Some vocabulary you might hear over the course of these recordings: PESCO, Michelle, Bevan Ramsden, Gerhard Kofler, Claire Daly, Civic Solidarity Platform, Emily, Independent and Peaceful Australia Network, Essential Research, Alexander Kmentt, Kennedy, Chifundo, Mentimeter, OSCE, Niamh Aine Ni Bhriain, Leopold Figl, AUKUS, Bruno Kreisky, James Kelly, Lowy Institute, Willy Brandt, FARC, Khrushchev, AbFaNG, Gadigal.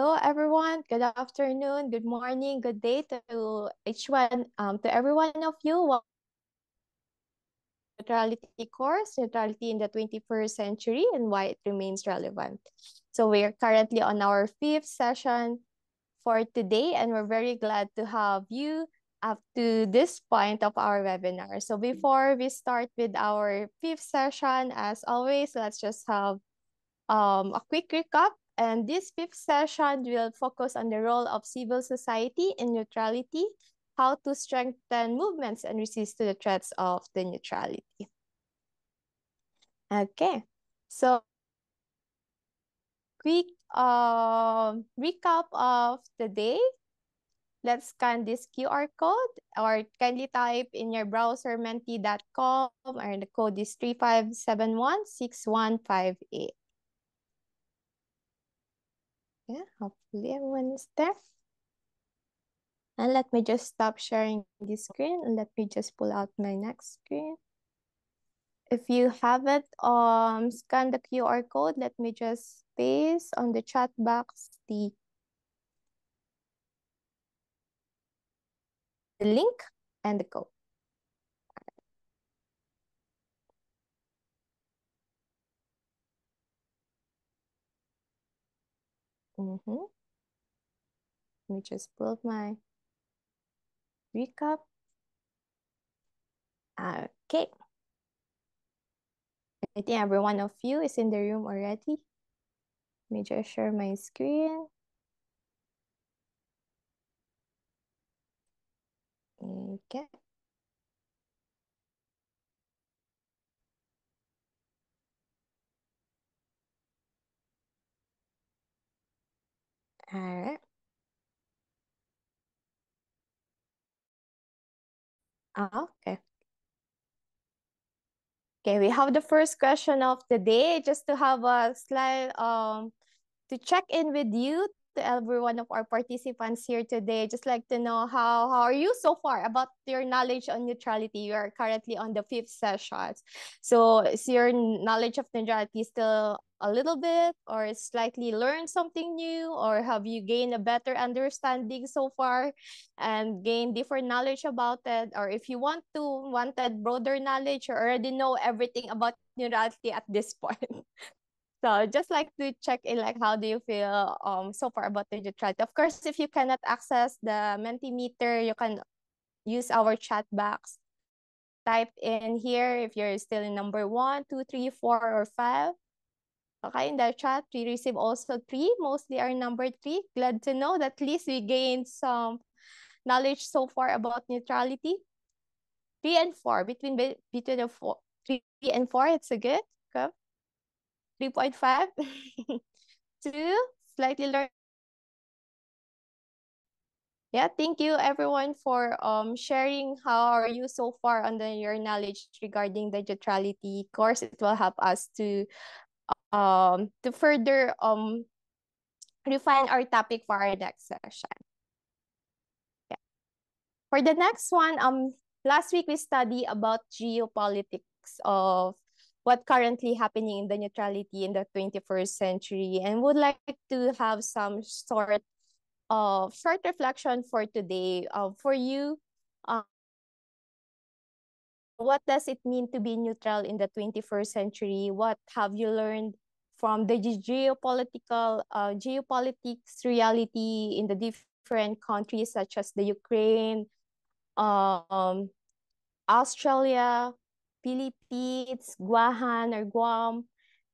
Hello, everyone. Good afternoon, good morning, good day to every one of you. Welcome to the Neutrality course, Neutrality in the 21st Century and Why It Remains Relevant. So we are currently on our 5th session for today, and we're very glad to have you up to this point of our webinar. So before we start with our 5th session, as always, let's just have a quick recap. And this 5th session will focus on the role of civil society in neutrality, how to strengthen movements and resist to the threats of the neutrality. Okay, so quick recap of the day. Let's scan this QR code or kindly type in your browser menti.com, and the code is 35716158. Yeah, hopefully everyone is there. And let me just stop sharing this screen and let me just pull out my next screen. If you haven't scanned the QR code, let me just paste on the chat box the link and the code. Let me just pull up my recap. Okay. I think every one of you is in the room already. Let me just share my screen. Okay. All right. Okay. Okay, we have the first question of the day, just to have a slide to check in with you, to every one of our participants here today. Just like to know how are you so far about your knowledge on neutrality? You are currently on the 5th session. So is your knowledge of neutrality still a little bit, or slightly learned something new, or have you gained a better understanding so far and gained different knowledge about it? Or if you want that broader knowledge, you already know everything about neutrality at this point. So just like to check in, like, how do you feel so far about the neutrality? Of course, if you cannot access the Mentimeter, you can use our chat box. Type in here if you're still in number 1, 2, 3, 4, or 5. Okay, in the chat, we receive also 3, mostly our number 3. Glad to know that at least we gained some knowledge so far about neutrality. 3 and 4, between the 3 and 4, it's a good. Okay. 3.5, 2, slightly learned. Yeah, thank you everyone for sharing how are you so far on your knowledge regarding the neutrality course. It will help us to further refine our topic for our next session. Yeah. For the next one, last week we studied about geopolitics of what currently happening in the neutrality in the 21st century, and would like to have some sort of short reflection for today for you. What does it mean to be neutral in the 21st century? What have you learned from the geopolitics reality in the different countries such as the Ukraine, Australia, Philippines, Guam,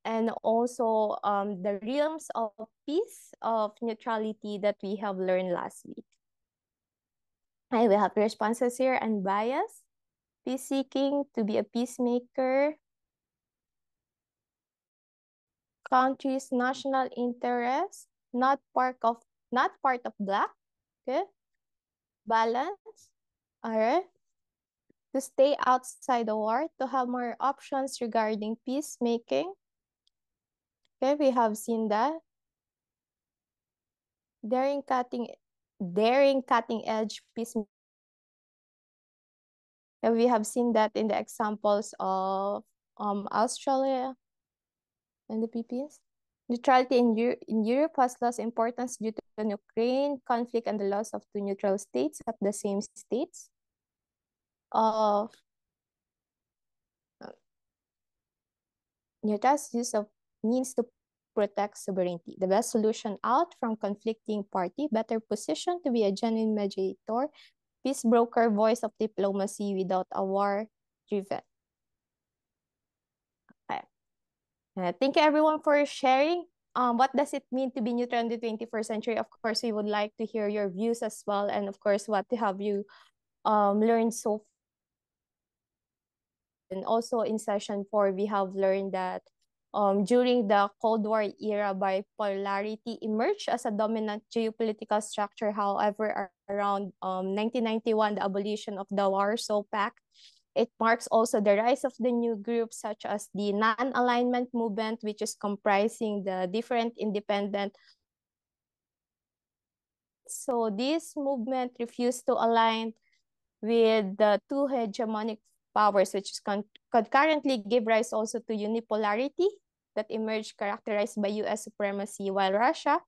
and also the realms of peace, of neutrality that we have learned last week? I will have responses here: unbiased, peace-seeking, to be a peacemaker, country's national interest, not part of black, okay, balance, all right, to stay outside the war, to have more options regarding peacemaking. Okay, we have seen that. Daring cutting edge peacemaking. And we have seen that in the examples of Australia and the Philippines. Neutrality in Europe has lost importance due to the Ukraine conflict and the loss of two neutral states at the same states. Neutral's use of means to protect sovereignty. The best solution out from conflicting party, better position to be a genuine mediator, peace broker, voice of diplomacy without a war driven. Okay. Thank you everyone for sharing. What does it mean to be neutral in the 21st century? Of course, we would like to hear your views as well. And of course, what have you learned so far? And also in session 4, we have learned that during the Cold War era, bipolarity emerged as a dominant geopolitical structure. However, around 1991, the abolition of the Warsaw Pact, it marks also the rise of the new groups such as the non-alignment movement, which is comprising the different independent. So this movement refused to align with the two hegemonic powers, which could currently give rise also to unipolarity that emerged characterized by US supremacy, while Russia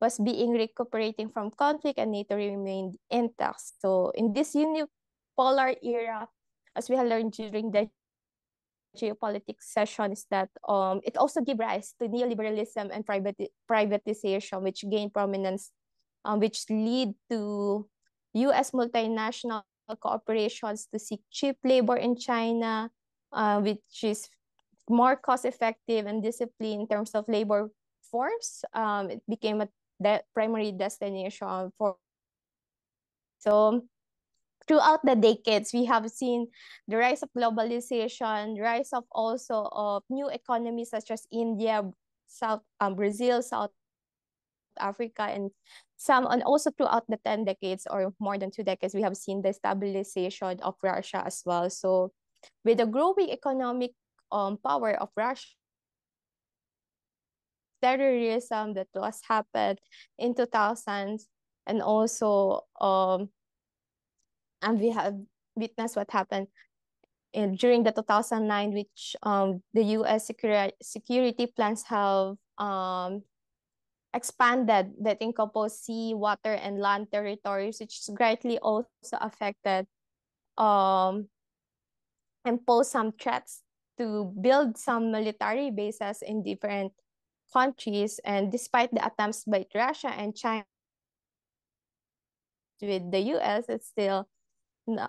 was being recuperating from conflict and NATO remained intact. So in this unipolar era, as we have learned during the geopolitics session, is that it also gave rise to neoliberalism and privatization, which gained prominence, which lead to US multinational corporations to seek cheap labor in China, which is more cost-effective and disciplined in terms of labor force. It became a primary destination for. So throughout the decades, we have seen the rise of globalization, rise of also of new economies such as India, Brazil, South Africa, and some, and also throughout the 10 decades or more than 2 decades, we have seen the stabilization of Russia as well. So with the growing economic power of Russia, terrorism that was happened in 2000s, and also and we have witnessed what happened in during the 2009, which the US security plans have expanded that encompass sea, water, and land territories, which is greatly also affected, imposed some threats to build some military bases in different countries. And despite the attempts by Russia and China with the US, it's still it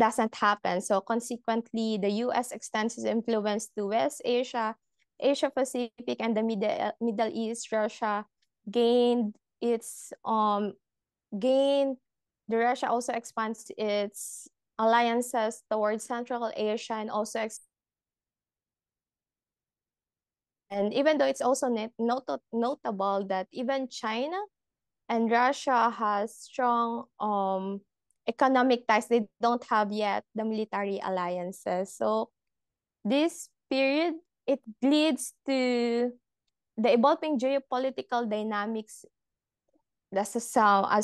doesn't happen. So consequently, the US extends its influence to West Asia, Asia-Pacific, and the Middle East. Russia gained its Russia also expands its alliances towards Central Asia, and also even though it's also notable that even China and Russia has strong economic ties, they don't have yet the military alliances. So this period, it leads to the evolving geopolitical dynamics that's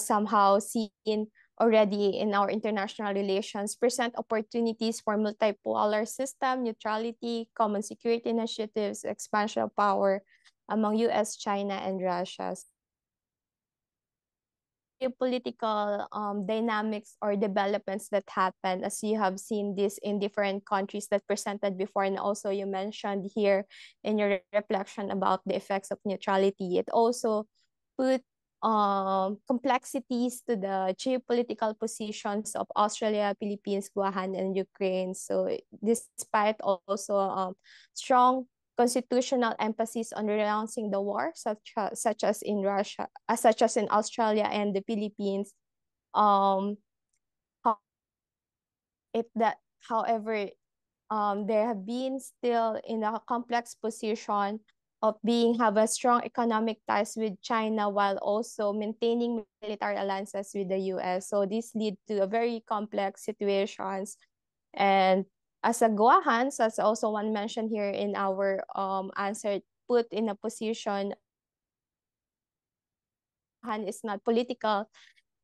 somehow seen already in our international relations, present opportunities for multipolar system, neutrality, common security initiatives, expansion of power among US, China, and Russia. Geopolitical dynamics or developments that happen, as you have seen this in different countries that presented before, and also you mentioned here in your reflection about the effects of neutrality. It also put complexities to the geopolitical positions of Australia, Philippines, Guam, and Ukraine. So despite also strong constitutional emphasis on renouncing the war, such as in Russia, such as in Australia and the Philippines. However, there have been still in a complex position of having strong economic ties with China while also maintaining military alliances with the US. So this lead to a very complex situations. And as a Guahans, as also one mentioned here in our answer, put in a position, Guahan is not political.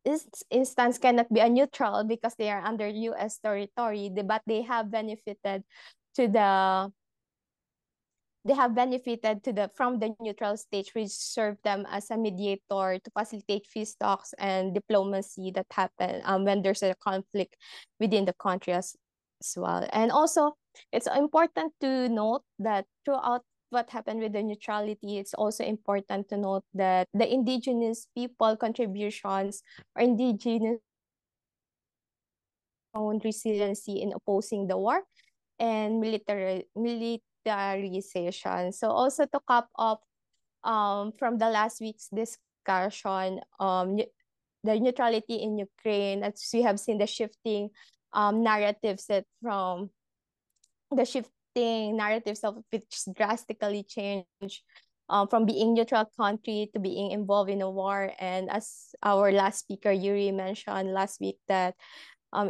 This instance cannot be a neutral because they are under U.S. territory, but they have benefited to the they have benefited from the neutral stage, which served them as a mediator to facilitate peace talks and diplomacy that happen when there's a conflict within the country as well. And also, it's important to note that throughout what happened with the neutrality, it's also important to note that the indigenous people contributions or indigenous own resiliency in opposing the war and militarization. So also to cap off from the last week's discussion, the neutrality in Ukraine, as we have seen the shifting narratives that from the shifting narratives of which drastically changed from being neutral country to being involved in a war. And as our last speaker Yuri mentioned last week, that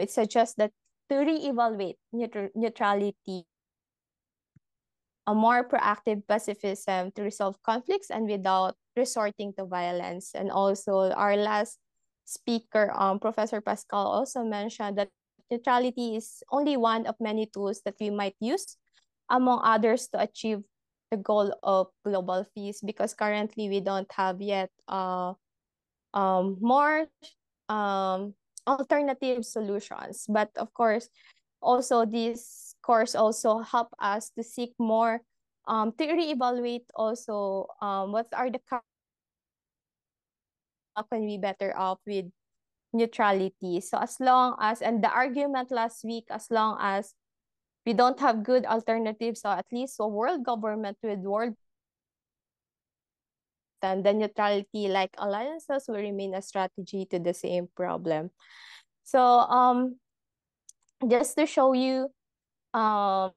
it suggests that to reevaluate neutrality, a more proactive pacifism to resolve conflicts and without resorting to violence. And also our last speaker, Professor Pascal, also mentioned that neutrality is only one of many tools that we might use, among others, to achieve the goal of global peace, because currently we don't have yet more alternative solutions. But of course, also this course also help us to seek more, to reevaluate also what are the, how can we better off with neutrality. So as long as, and the argument last week, as long as we don't have good alternatives, so at least a world government with world, then the neutrality like alliances will remain a strategy to the same problem. So just to show you that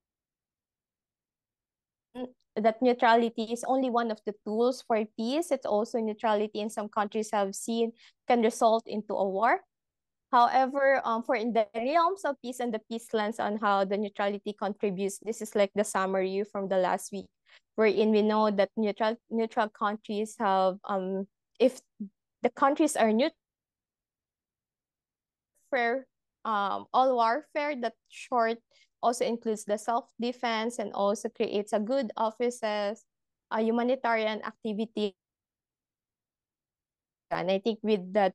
neutrality is only one of the tools for peace. It's also neutrality in some countries have seen can result into a war. However, for in the realms of peace and the peace lens on how the neutrality contributes, this is like the summary from the last week, wherein we know that neutral countries have, if the countries are neutral, fair, all warfare that short also includes the self-defense and also creates a good offices, humanitarian activity. And I think with the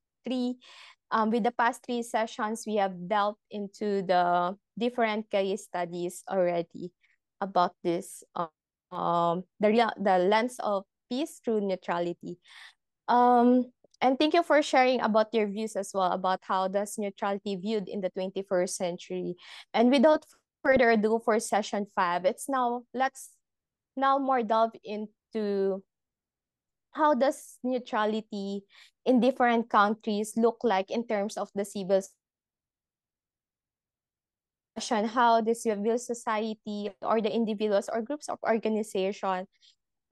past three sessions, we have delved into the different case studies already about this, the lens of peace through neutrality. And thank you for sharing about your views as well about how does neutrality viewed in the 21st century. And without further ado, for session 5, let's now more delve into how does neutrality in different countries look like in terms of the civil society, how the civil society or the individuals or groups of organization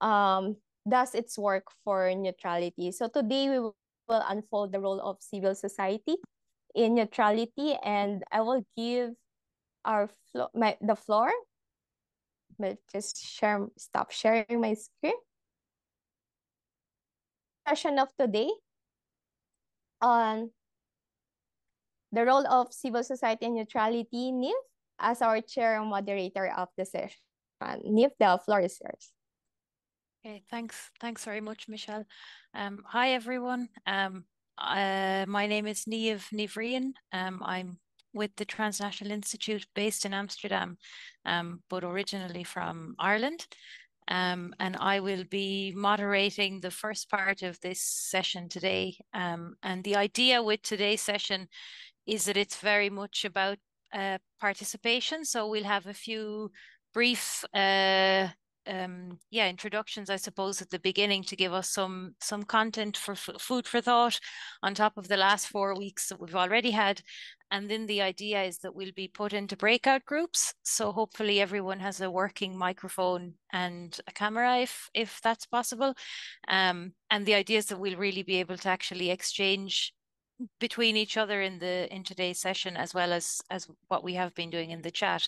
does its work for neutrality. So today we will unfold the role of civil society in neutrality, and I will give the floor. But just stop sharing my screen. Session of today on the role of civil society and neutrality, Niamh, as our chair and moderator of the session. Niamh, the floor is yours. Okay, thanks very much, Michelle. Hi everyone. My name is Niamh Aine Ni Bhriain. I'm with the Transnational Institute based in Amsterdam, but originally from Ireland. And I will be moderating the first part of this session today. And the idea with today's session is that it's very much about participation. So we'll have a few brief introductions, I suppose, at the beginning to give us some content for food for thought on top of the last 4 weeks that we've already had. And then the idea is that we'll be put into breakout groups. So hopefully everyone has a working microphone and a camera if that's possible. And the idea is that we'll really be able to actually exchange between each other in today's session, as well as what we have been doing in the chat.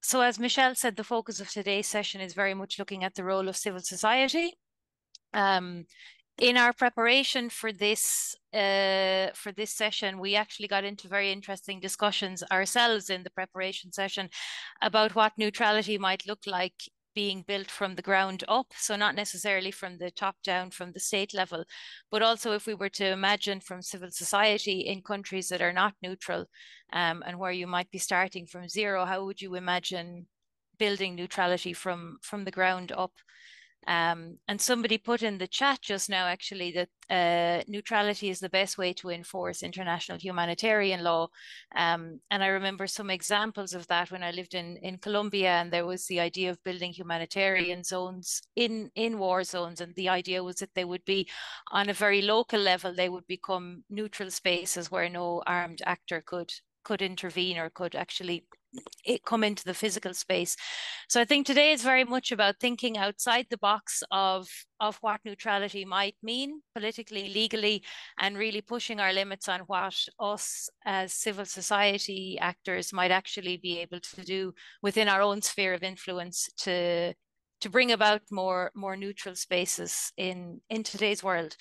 So as Michelle said, the focus of today's session is very much looking at the role of civil society. In our preparation for this session, we actually got into very interesting discussions ourselves in the preparation session about what neutrality might look like being built from the ground up. So not necessarily from the top down, from the state level, but also if we were to imagine from civil society in countries that are not neutral, and where you might be starting from zero, how would you imagine building neutrality from the ground up? And somebody put in the chat just now, actually, that neutrality is the best way to enforce international humanitarian law. And I remember some examples of that when I lived in Colombia, and there was the idea of building humanitarian zones in war zones. And the idea was that they would be on a very local level, they would become neutral spaces where no armed actor could intervene or could actually come into the physical space. So I think today is very much about thinking outside the box of what neutrality might mean politically, legally, and really pushing our limits on what us as civil society actors might actually be able to do within our own sphere of influence to bring about more neutral spaces in today's world.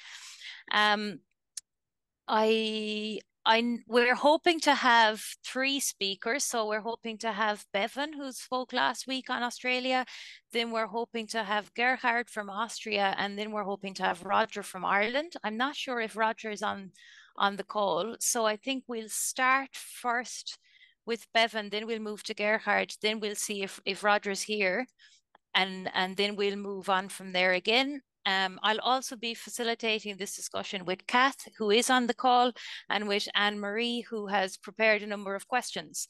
We're hoping to have three speakers. So we're hoping to have Bevan, who spoke last week on Australia. Then we're hoping to have Gerhard from Austria. And then we're hoping to have Roger from Ireland. I'm not sure if Roger is on the call. So I think we'll start first with Bevan, then we'll move to Gerhard. Then we'll see if Roger's here. And then we'll move on from there again. I'll also be facilitating this discussion with Kath, who is on the call, and with Anne-Marie, who has prepared a number of questions.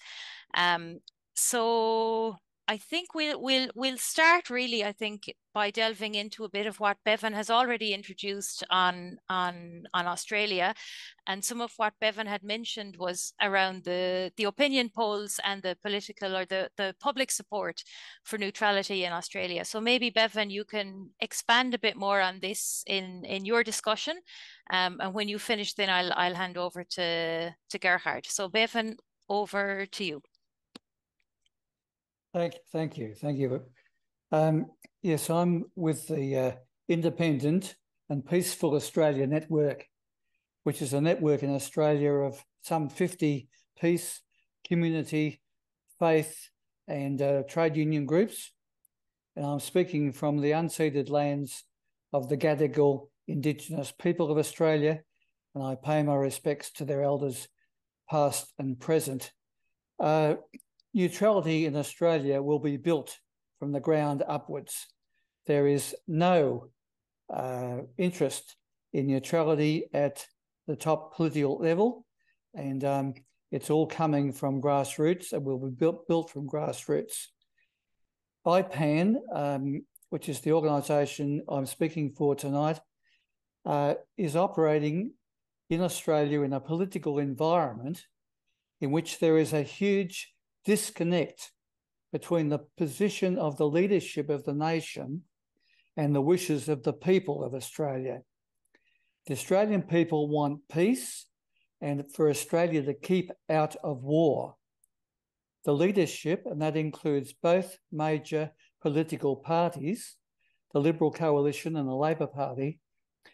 So I think we'll start really, I think, by delving into a bit of what Bevan has already introduced on Australia. And some of what Bevan had mentioned was around the opinion polls and the political or the public support for neutrality in Australia. So maybe Bevan, you can expand a bit more on this in your discussion. And when you finish, then I'll hand over to Gerhard. So Bevan, over to you. Thank you. Yes, I'm with the Independent and Peaceful Australia Network, which is a network in Australia of some 50 peace, community, faith and trade union groups. And I'm speaking from the unceded lands of the Gadigal Indigenous people of Australia, and I pay my respects to their elders, past and present. Neutrality in Australia will be built from the ground upwards. There is no interest in neutrality at the top political level, and it's all coming from grassroots and will be built from grassroots. IPAN, which is the organisation I'm speaking for tonight, is operating in Australia in a political environment in which there is a huge disconnect between the position of the leadership of the nation and the wishes of the people of Australia. The Australian people want peace and for Australia to keep out of war. The leadership, and that includes both major political parties, the Liberal Coalition and the Labor Party,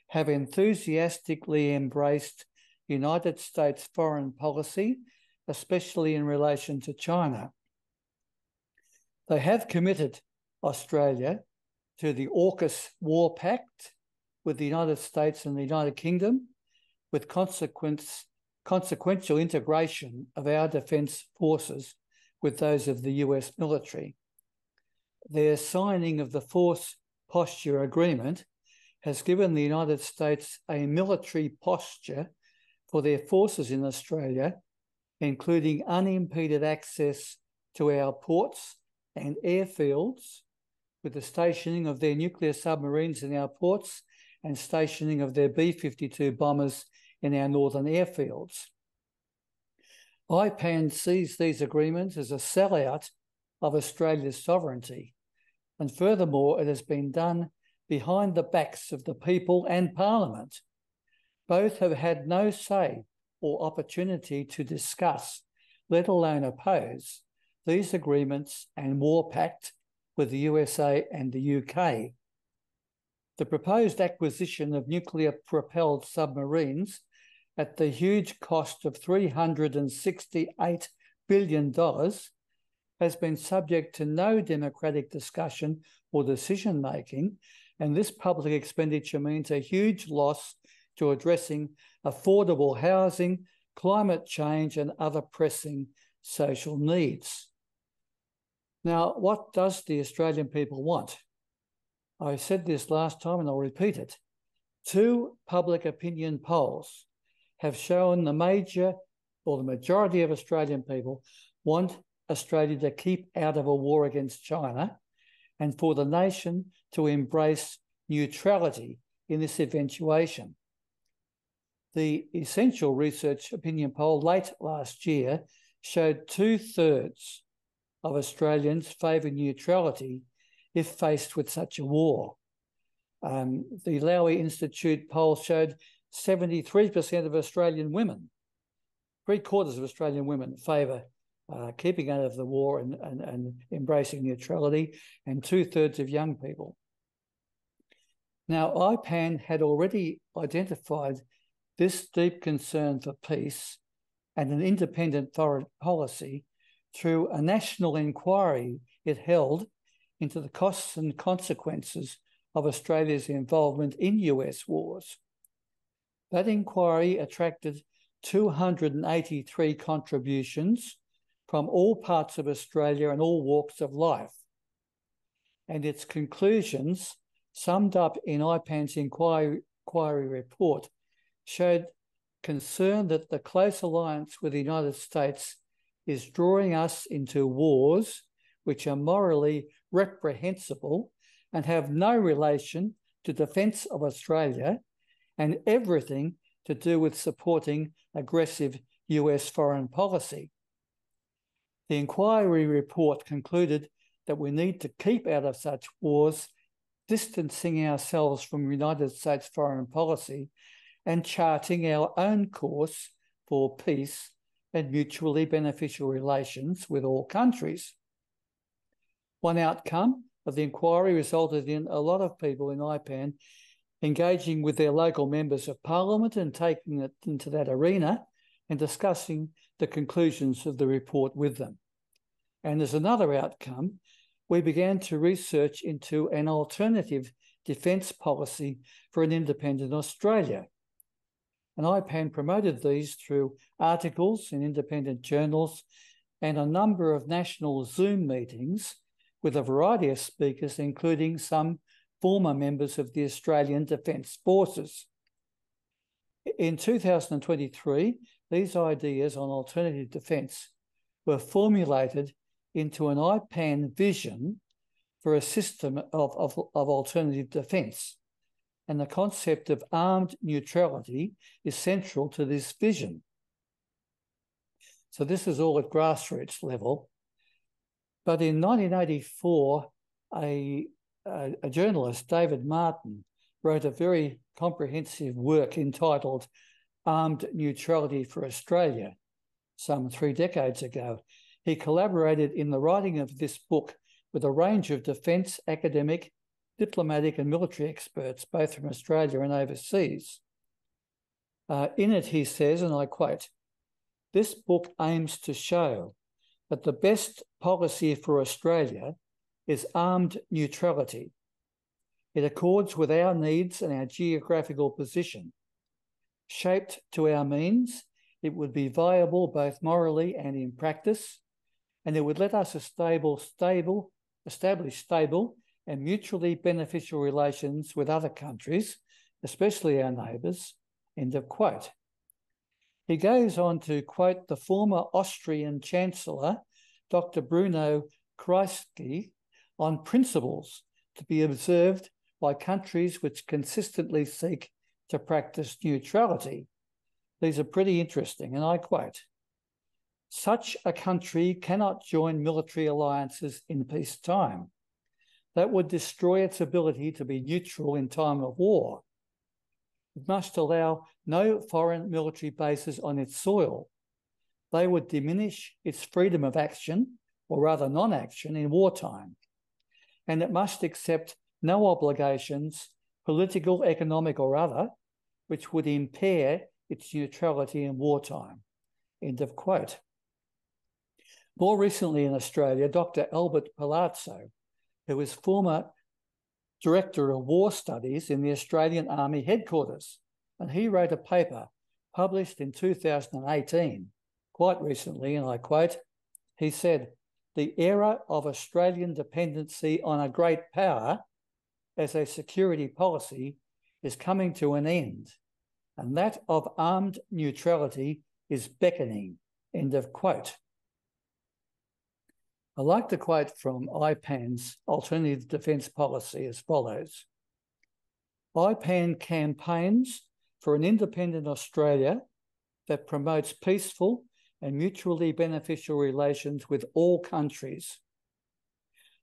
have enthusiastically embraced United States foreign policy, especially in relation to China. They have committed Australia to the AUKUS War Pact with the United States and the United Kingdom, with consequential integration of our defence forces with those of the US military. Their signing of the Force Posture Agreement has given the United States a military posture for their forces in Australia, including unimpeded access to our ports and airfields, with the stationing of their nuclear submarines in our ports and stationing of their B-52 bombers in our northern airfields. IPAN sees these agreements as a sellout of Australia's sovereignty, and furthermore, it has been done behind the backs of the people and Parliament. Both have had no say or opportunity to discuss, let alone oppose, these agreements and war pact with the USA and the UK. The proposed acquisition of nuclear-propelled submarines at the huge cost of $368 billion has been subject to no democratic discussion or decision-making, and this public expenditure means a huge loss to addressing affordable housing, climate change and other pressing social needs. Now, what does the Australian people want? I said this last time and I'll repeat it. Two public opinion polls have shown the majority of Australian people want Australia to keep out of a war against China and for the nation to embrace neutrality in this eventuation. The Essential Research opinion poll late last year showed two-thirds of Australians favour neutrality if faced with such a war. The Lowy Institute poll showed 73% of Australian women, three-quarters of Australian women, favour keeping out of the war and embracing neutrality, and two-thirds of young people. Now, IPAN had already identified this deep concern for peace and an independent foreign policy through a national inquiry it held into the costs and consequences of Australia's involvement in US wars. That inquiry attracted 283 contributions from all parts of Australia and all walks of life. And its conclusions, summed up in IPAN's inquiry report, showed concern that the close alliance with the United States is drawing us into wars which are morally reprehensible and have no relation to defence of Australia, and everything to do with supporting aggressive US foreign policy. The inquiry report concluded that we need to keep out of such wars, distancing ourselves from United States foreign policy and charting our own course for peace and mutually beneficial relations with all countries. One outcome of the inquiry resulted in a lot of people in IPAN engaging with their local members of parliament and taking it into that arena and discussing the conclusions of the report with them. And as another outcome, we began to research into an alternative defence policy for an independent Australia. And IPAN promoted these through articles in independent journals and a number of national Zoom meetings with a variety of speakers, including some former members of the Australian Defence Forces. In 2023, these ideas on alternative defence were formulated into an IPAN vision for a system of alternative defence. And the concept of armed neutrality is central to this vision. So this is all at grassroots level. But in 1984, a journalist, David Martin, wrote a very comprehensive work entitled Armed Neutrality for Australia, some 3 decades ago. He collaborated in the writing of this book with a range of defence, academic, diplomatic and military experts, both from Australia and overseas. In it, he says, and I quote, "This book aims to show that the best policy for Australia is armed neutrality. It accords with our needs and our geographical position. Shaped to our means, it would be viable both morally and in practice, and it would let us establish stable and mutually beneficial relations with other countries, especially our neighbours," end of quote. He goes on to quote the former Austrian Chancellor, Dr. Bruno Kreisky, on principles to be observed by countries which consistently seek to practice neutrality. These are pretty interesting, and I quote, "Such a country cannot join military alliances in peacetime. That would destroy its ability to be neutral in time of war. It must allow no foreign military bases on its soil. They would diminish its freedom of action, or rather non-action, in wartime. And it must accept no obligations, political, economic or other, which would impair its neutrality in wartime," end of quote. More recently in Australia, Dr. Albert Palazzo, who was former Director of War Studies in the Australian Army Headquarters, and he wrote a paper published in 2018, quite recently, and I quote, he said, "The era of Australian dependency on a great power as a security policy is coming to an end, and that of armed neutrality is beckoning," end of quote. I like the quote from IPAN's Alternative Defence Policy as follows. IPAN campaigns for an independent Australia that promotes peaceful and mutually beneficial relations with all countries.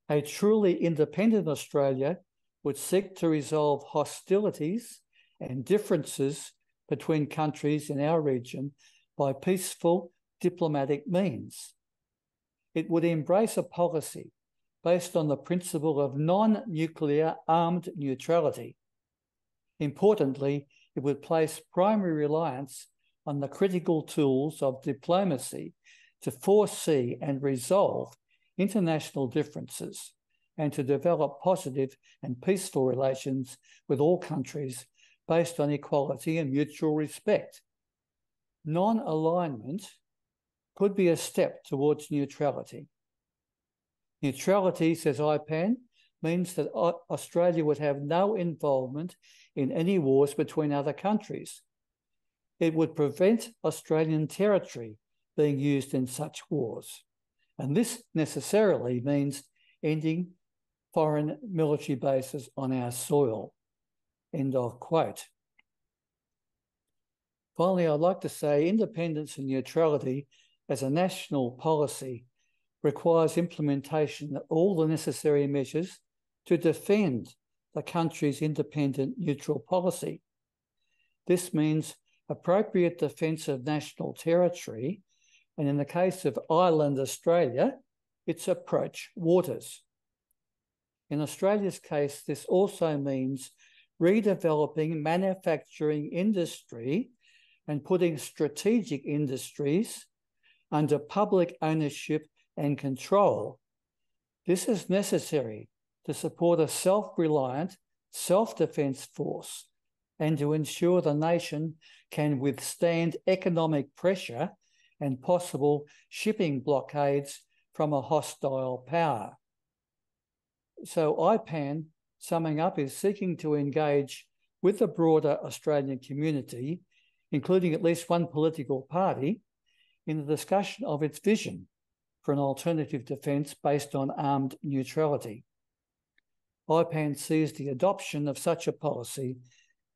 A truly independent Australia would seek to resolve hostilities and differences between countries in our region by peaceful diplomatic means. It would embrace a policy based on the principle of non-nuclear armed neutrality. Importantly, it would place primary reliance on the critical tools of diplomacy to foresee and resolve international differences and to develop positive and peaceful relations with all countries based on equality and mutual respect. Non-alignment could be a step towards neutrality. Neutrality, says IPAN, means that Australia would have no involvement in any wars between other countries. It would prevent Australian territory being used in such wars. And this necessarily means ending foreign military bases on our soil, end of quote. Finally, I'd like to say independence and neutrality as a national policy requires implementation of all the necessary measures to defend the country's independent neutral policy. This means appropriate defence of national territory, and in the case of Ireland, Australia, its approach waters. In Australia's case, this also means redeveloping manufacturing industry and putting strategic industries under public ownership and control. This is necessary to support a self-reliant, self-defence force and to ensure the nation can withstand economic pressure and possible shipping blockades from a hostile power. So IPAN, summing up, is seeking to engage with the broader Australian community, including at least one political party, in the discussion of its vision for an alternative defence based on armed neutrality. IPAN sees the adoption of such a policy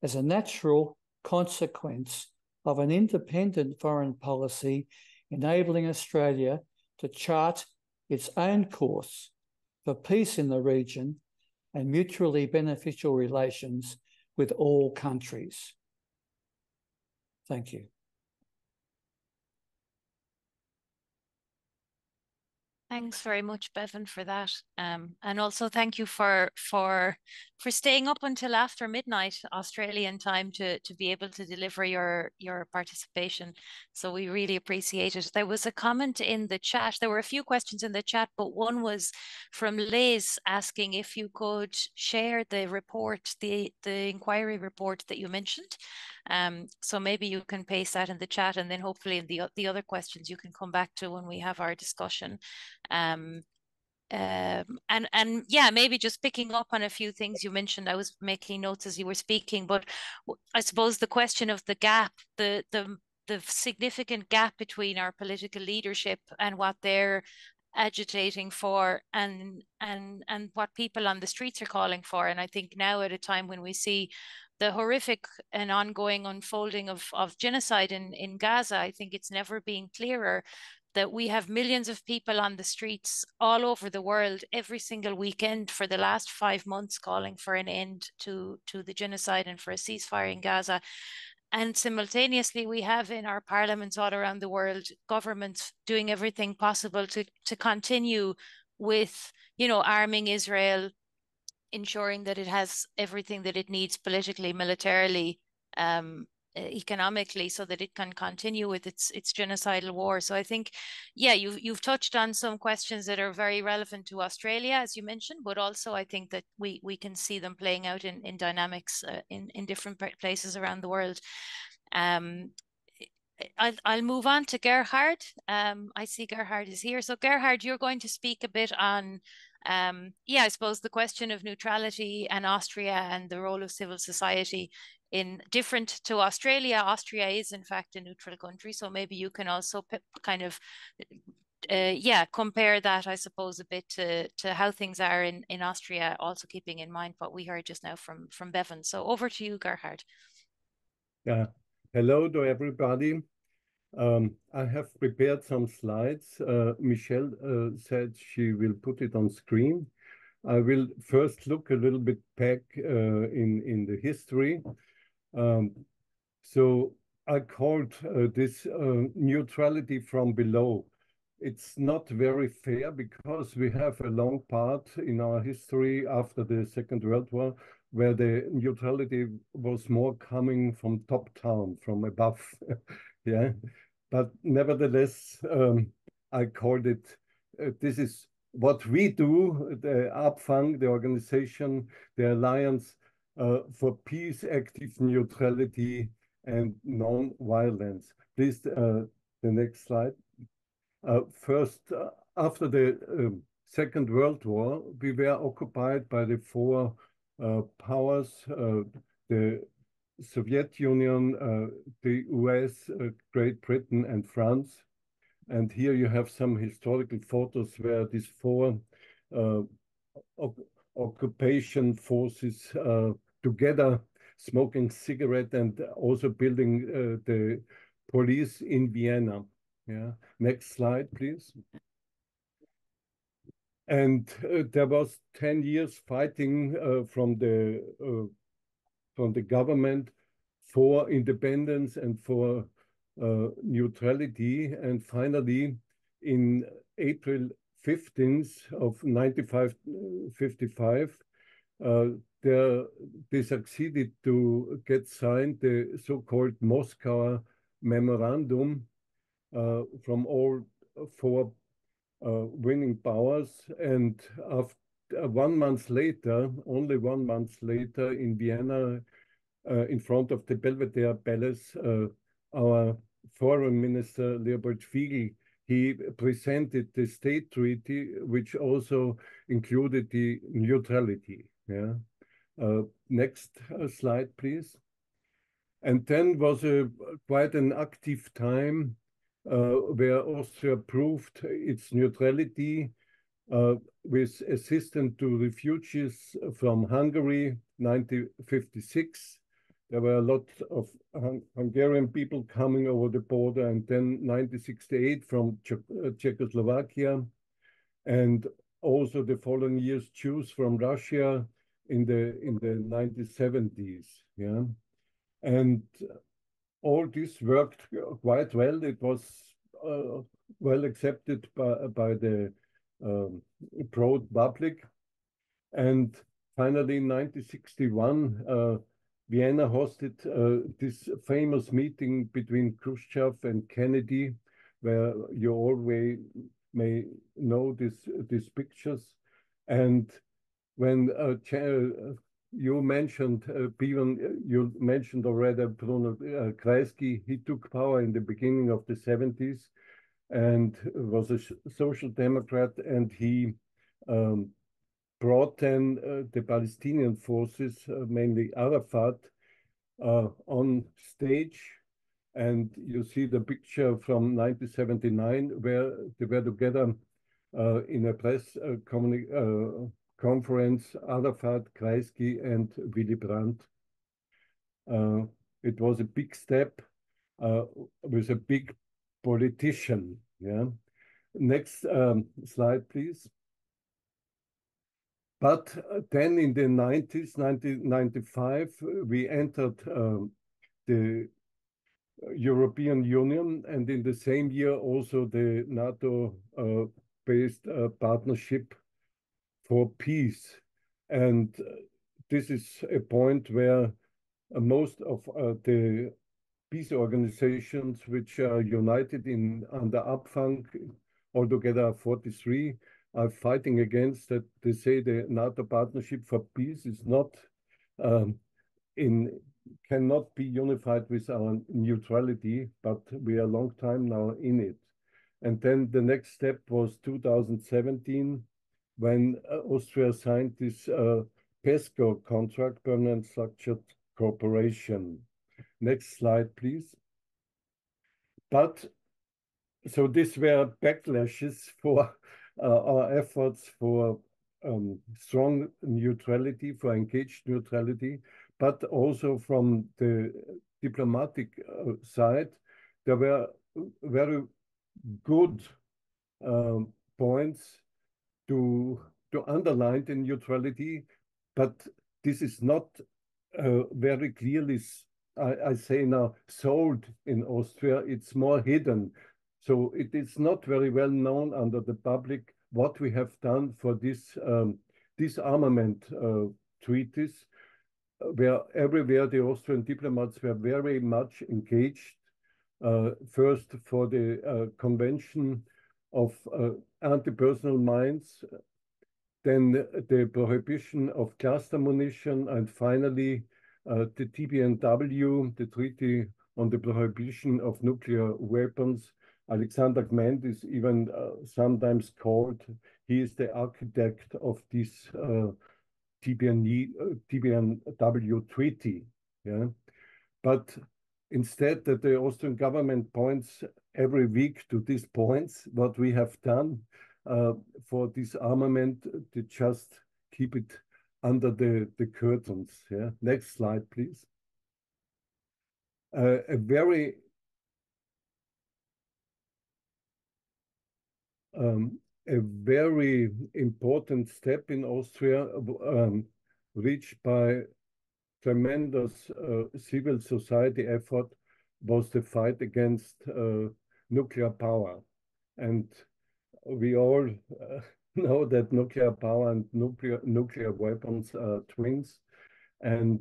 as a natural consequence of an independent foreign policy enabling Australia to chart its own course for peace in the region and mutually beneficial relations with all countries. Thank you. Thanks very much, Bevan, for that. And also thank you for staying up until after midnight Australian time to be able to deliver your participation. So we really appreciate it. There was a comment in the chat. There were a few questions in the chat, but one was from Liz asking if you could share the report, the inquiry report that you mentioned. So maybe you can paste that in the chat, and then hopefully in the other questions you can come back to when we have our discussion. And yeah, maybe just picking up on a few things you mentioned. I was making notes as you were speaking, but I suppose the question of the gap, the significant gap between our political leadership and what they're agitating for and what people on the streets are calling for. And I think now at a time when we see the horrific and ongoing unfolding of genocide in Gaza, I think it's never been clearer that we have millions of people on the streets all over the world every single weekend for the last 5 months calling for an end to the genocide and for a ceasefire in Gaza. And simultaneously, we have in our parliaments all around the world, governments doing everything possible to continue with, you know, arming Israel, ensuring that it has everything that it needs politically, militarily, economically so that it can continue with its genocidal war. So I think, yeah, you've touched on some questions that are very relevant to Australia, as you mentioned, but also I think that we can see them playing out in dynamics in different places around the world. I'll move on to Gerhard. I see Gerhard is here. So Gerhard, you're going to speak a bit on, I suppose the question of neutrality and Austria and the role of civil society in different to Australia. Austria is in fact a neutral country. So maybe you can also kind of, compare that, I suppose, a bit to how things are in Austria, also keeping in mind what we heard just now from Bevan. So over to you, Gerhard. Yeah. Hello to everybody. I have prepared some slides. Michelle said she will put it on screen. I will first look a little bit back in the history. So I called this neutrality from below. It's not very fair because we have a long part in our history after the Second World War where the neutrality was more coming from top down, from above. Yeah, but nevertheless, I called it, this is what we do, the AbFaNG, the organization, the Alliance for Peace, Active Neutrality and Non-Violence. Please, the next slide. First, after the Second World War, we were occupied by the four powers, the Soviet Union, the US, Great Britain and France. And here you have some historical photos where these four occupation forces together smoking cigarette and also building the police in Vienna. Yeah. Next slide, please. And there was 10 years fighting from the government for independence and for neutrality. And finally, in April 15th of 1955, they succeeded to get signed the so-called Moscow Memorandum from all four winning powers, and after 1 month later, only 1 month later, in Vienna, in front of the Belvedere Palace, our foreign minister Leopold Figl, he presented the state treaty, which also included the neutrality. Yeah. Next slide, please. And then was quite an active time where Austria proved its neutrality with assistance to refugees from Hungary, 1956. There were a lot of Hungarian people coming over the border, and then 1968 from Czechoslovakia, and also the following years Jews from Russia in the 1970s. Yeah, and all this worked quite well. It was well accepted by the broad public. And finally, in 1961, Vienna hosted this famous meeting between Khrushchev and Kennedy, where you always may know these pictures. And when you mentioned Bevan, you mentioned already Bruno Kreisky. He took power in the beginning of the 70s and was a social democrat, and he brought then the Palestinian forces, mainly Arafat, on stage. And you see the picture from 1979 where they were together in a press conference, Arafat, Kreisky, and Willy Brandt. It was a big step with a big politician. Yeah. Next slide, please. But then in the 90s, 1995, we entered the European Union, and in the same year also the NATO-based partnership for peace. And this is a point where most of the peace organizations which are united in under AbFaNG, altogether 43, are fighting against that. They say the NATO partnership for peace is not cannot be unified with our neutrality, but we are a long time now in it. And then the next step was 2017, when Austria signed this PESCO contract, Permanent Structured Cooperation. Next slide, please. But, so these were backlashes for our efforts for strong neutrality, for engaged neutrality, but also from the diplomatic side, there were very good points to underline the neutrality, but this is not very clearly, I say now, sold in Austria. It's more hidden. So it is not very well known under the public what we have done for this disarmament treaties, where everywhere the Austrian diplomats were very much engaged, first for the Convention of Anti-Personnel Mines, then the prohibition of cluster munition, and finally the TBNW, the Treaty on the Prohibition of Nuclear Weapons. Alexander Kmentt is even sometimes called, he is the architect of this TBNW treaty. Yeah? But instead that the Austrian government points every week to these points, what we have done for disarmament, to just keep it under the curtains. Yeah? Next slide, please. A very a very important step in Austria, reached by tremendous civil society effort, was the fight against nuclear power. And we all know that nuclear power and nuclear weapons are twins. And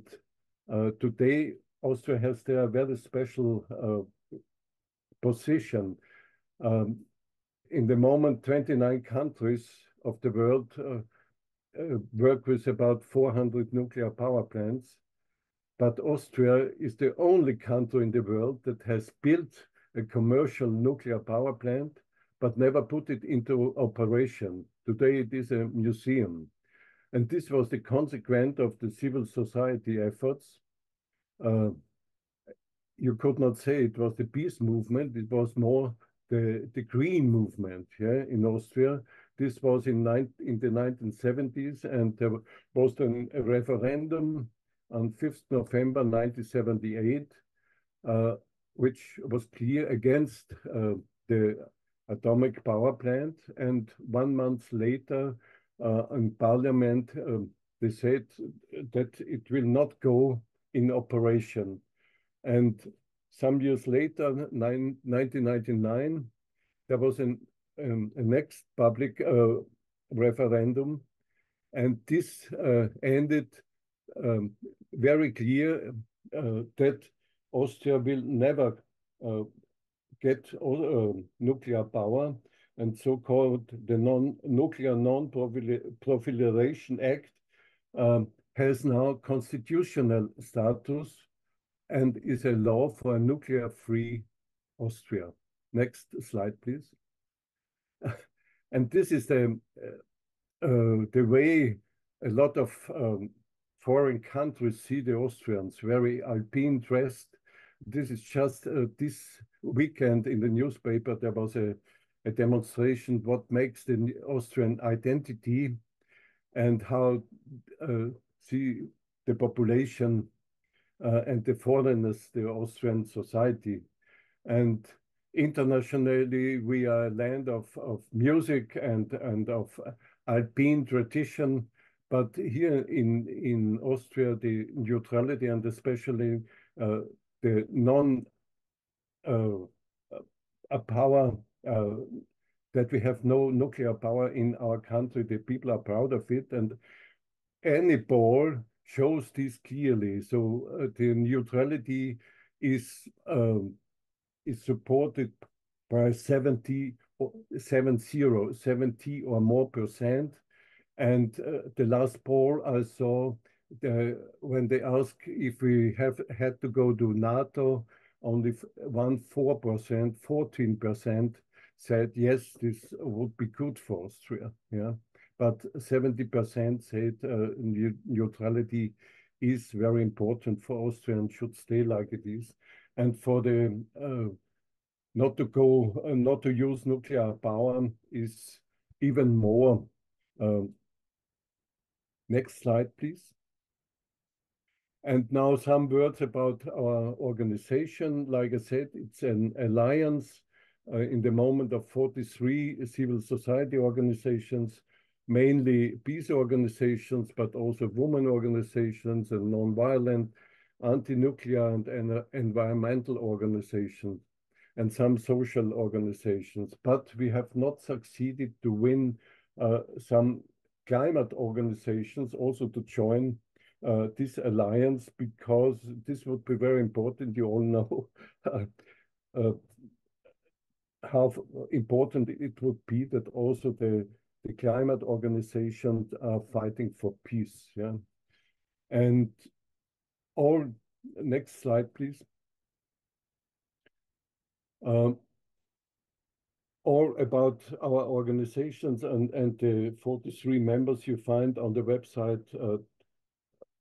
today, Austria has a very special position. In the moment, 29 countries of the world work with about 400 nuclear power plants, but Austria is the only country in the world that has built a commercial nuclear power plant, but never put it into operation. Today it is a museum. And this was the consequence of the civil society efforts. You could not say it was the peace movement, it was more the Green movement, yeah, in Austria. This was in the 1970s, and there was a referendum on 5th November 1978, which was clear against the atomic power plant. And 1 month later, in Parliament, they said that it will not go in operation. And some years later, 1999, there was a next public referendum, and this ended very clear that Austria will never get nuclear power, and so-called the Nuclear Non-Proliferation Act has now constitutional status and is a law for a nuclear-free Austria. Next slide, please. And this is the way a lot of foreign countries see the Austrians, very alpine dressed. This is just this weekend in the newspaper, there was a demonstration, what makes the Austrian identity, and how see the population and the foreigners, the Austrian society. And internationally, we are a land of music and of alpine tradition. But here in Austria, the neutrality and especially the power, that we have no nuclear power in our country, the people are proud of it. And any poll shows this clearly. So the neutrality is supported by 70 or more %. And the last poll I saw, when they ask if we have had to go to NATO, only 14% said yes, this would be good for Austria. Yeah, but 70% said neutrality is very important for Austria and should stay like it is. And for the not to use nuclear power is even more. Next slide, please. And now some words about our organization. Like I said, it's an alliance in the moment of 43 civil society organizations, mainly peace organizations, but also women organizations and non-violent, anti-nuclear and environmental organizations, and some social organizations. But we have not succeeded to win some climate organizations also to join this alliance, because this would be very important. You all know how important it would be that also the climate organizations are fighting for peace. Yeah, and all. Next slide, please. All about our organizations and the 43 members you find on the website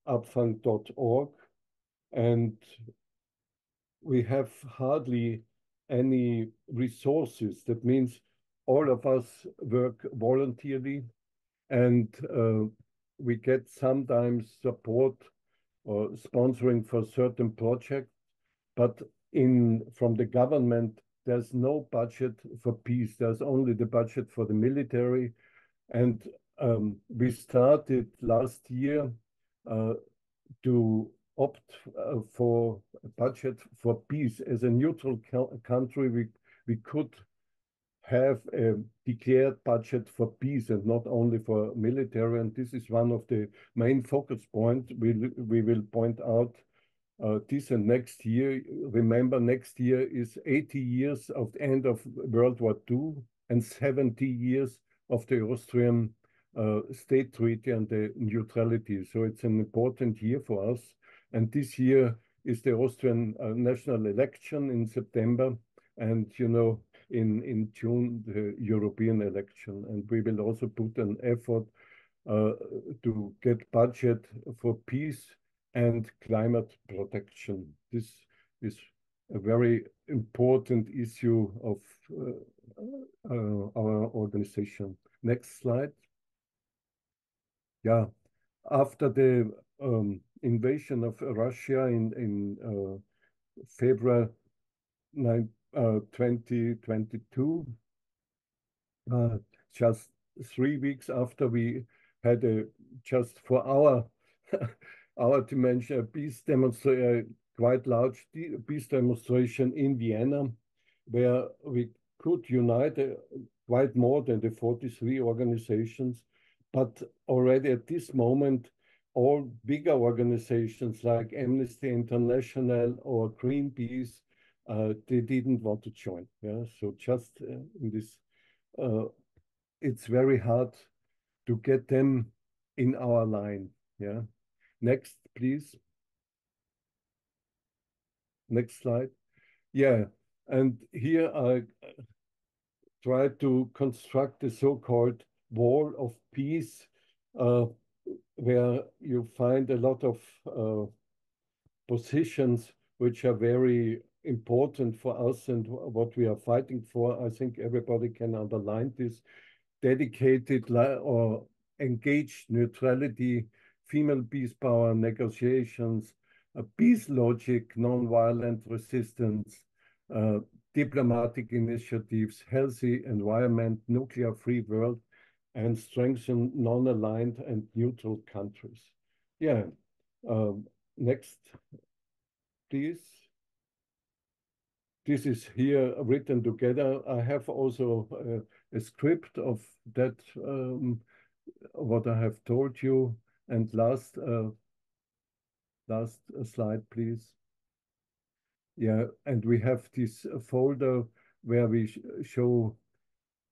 abfang.org, and we have hardly any resources. That means all of us work voluntarily, and we get sometimes support or sponsoring for certain projects, but from the government there's no budget for peace. There's only the budget for the military. And we started last year to opt for a budget for peace. As a neutral country, we could have a declared budget for peace and not only for military. And this is one of the main focus points we will point out this and next year. Remember, next year is 80 years of the end of World War II and 70 years of the Austrian State Treaty and the neutrality. So it's an important year for us. And this year is the Austrian national election in September, and you know, in June, the European election. And we will also put an effort to get budget for peace and climate protection. This is a very important issue of our organization. Next slide. Yeah, after the invasion of Russia in February 2022, just 3 weeks after we had just for our our dimension, a peace demonstration, quite large peace demonstration in Vienna, where we could unite quite more than the 43 organizations. But already at this moment, all bigger organizations like Amnesty International or Greenpeace, they didn't want to join. Yeah, so just in this, it's very hard to get them in our line. Yeah. Next, please. Next slide. Yeah, and here I tried to construct the so-called wall of peace, where you find a lot of positions which are very important for us and what we are fighting for. I think everybody can underline this: dedicated or engaged neutrality, female peace power negotiations, peace logic, non-violent resistance, diplomatic initiatives, healthy environment, nuclear-free world, and strengthen non-aligned and neutral countries. Yeah, next, please. This is here written together. I have also a script of that, what I have told you. And last slide, please. Yeah, and we have this folder where we show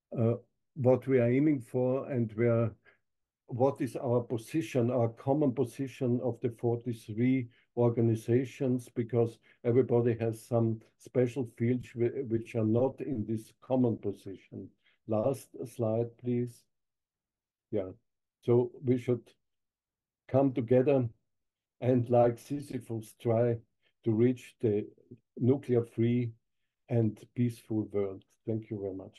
what we are aiming for and where what is our position, our common position of the 43 organizations, because everybody has some special fields which are not in this common position. Last slide, please. Yeah, so we should come together and, like Sisyphus, try to reach the nuclear-free and peaceful world. Thank you very much.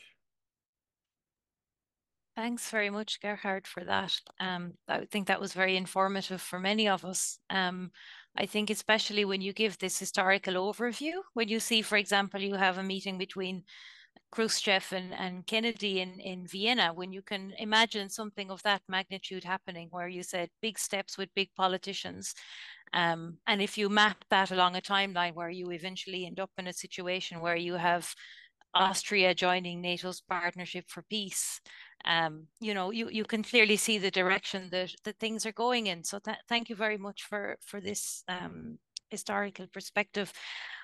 Thanks very much, Gerhard, for that. I think that was very informative for many of us. I think especially when you give this historical overview, when you see, for example, you have a meeting between Khrushchev and Kennedy in Vienna, when you can imagine something of that magnitude happening, where you said big steps with big politicians. And if you map that along a timeline where you eventually end up in a situation where you have Austria joining NATO's Partnership for Peace, you know, you can clearly see the direction that things are going in. So thank you very much for this historical perspective.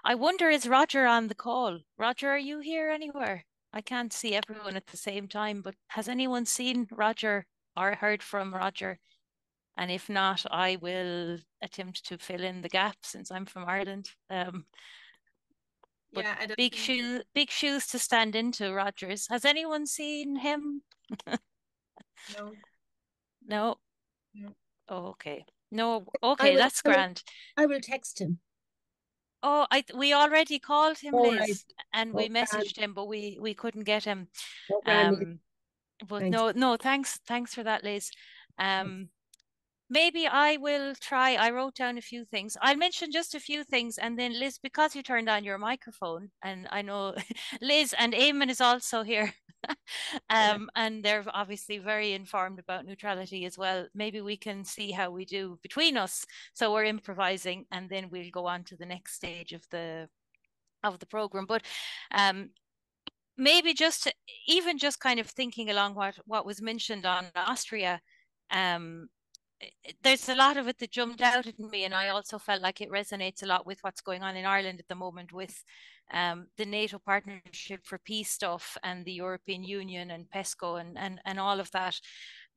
I wonder, is Roger on the call? Roger, are you here anywhere? I can't see everyone at the same time, but has anyone seen Roger or heard from Roger? And if not, I will attempt to fill in the gap since I'm from Ireland. But yeah, big shoes to stand into, Rogers. Has anyone seen him? No. No. No. Oh, okay. No. Okay, that's grand. I will text him. Oh, we already called him, Liz, right. And we messaged him, but we couldn't get him. But thanks. No. Thanks for that, Liz. Maybe I will try. I wrote down a few things. I'll mention just a few things. And then Liz, because you turned on your microphone, and I know Liz and Eamon is also here. And they're obviously very informed about neutrality as well. Maybe we can see how we do between us. So we're improvising, and then we'll go on to the next stage of the program. But maybe just even just kind of thinking along what was mentioned on Austria, there's a lot of it that jumped out at me, and I also felt like it resonates a lot with what's going on in Ireland at the moment with the NATO Partnership for Peace stuff and the European Union and PESCO and all of that.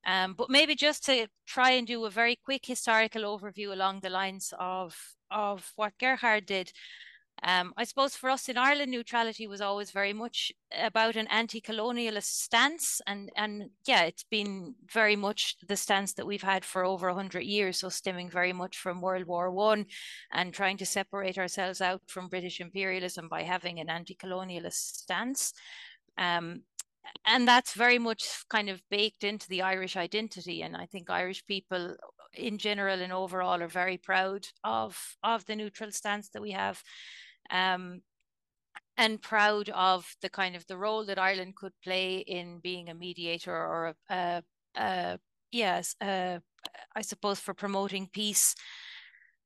But maybe just to try and do a very quick historical overview along the lines of what Gerhard did. I suppose for us in Ireland, neutrality was always very much about an anti-colonialist stance. And yeah, it's been very much the stance that we've had for over 100 years. So stemming very much from World War I and trying to separate ourselves out from British imperialism by having an anti-colonialist stance. And that's very much kind of baked into the Irish identity. And I think Irish people in general and overall are very proud of the neutral stance that we have. And proud of the kind of the role that Ireland could play in being a mediator or I suppose for promoting peace.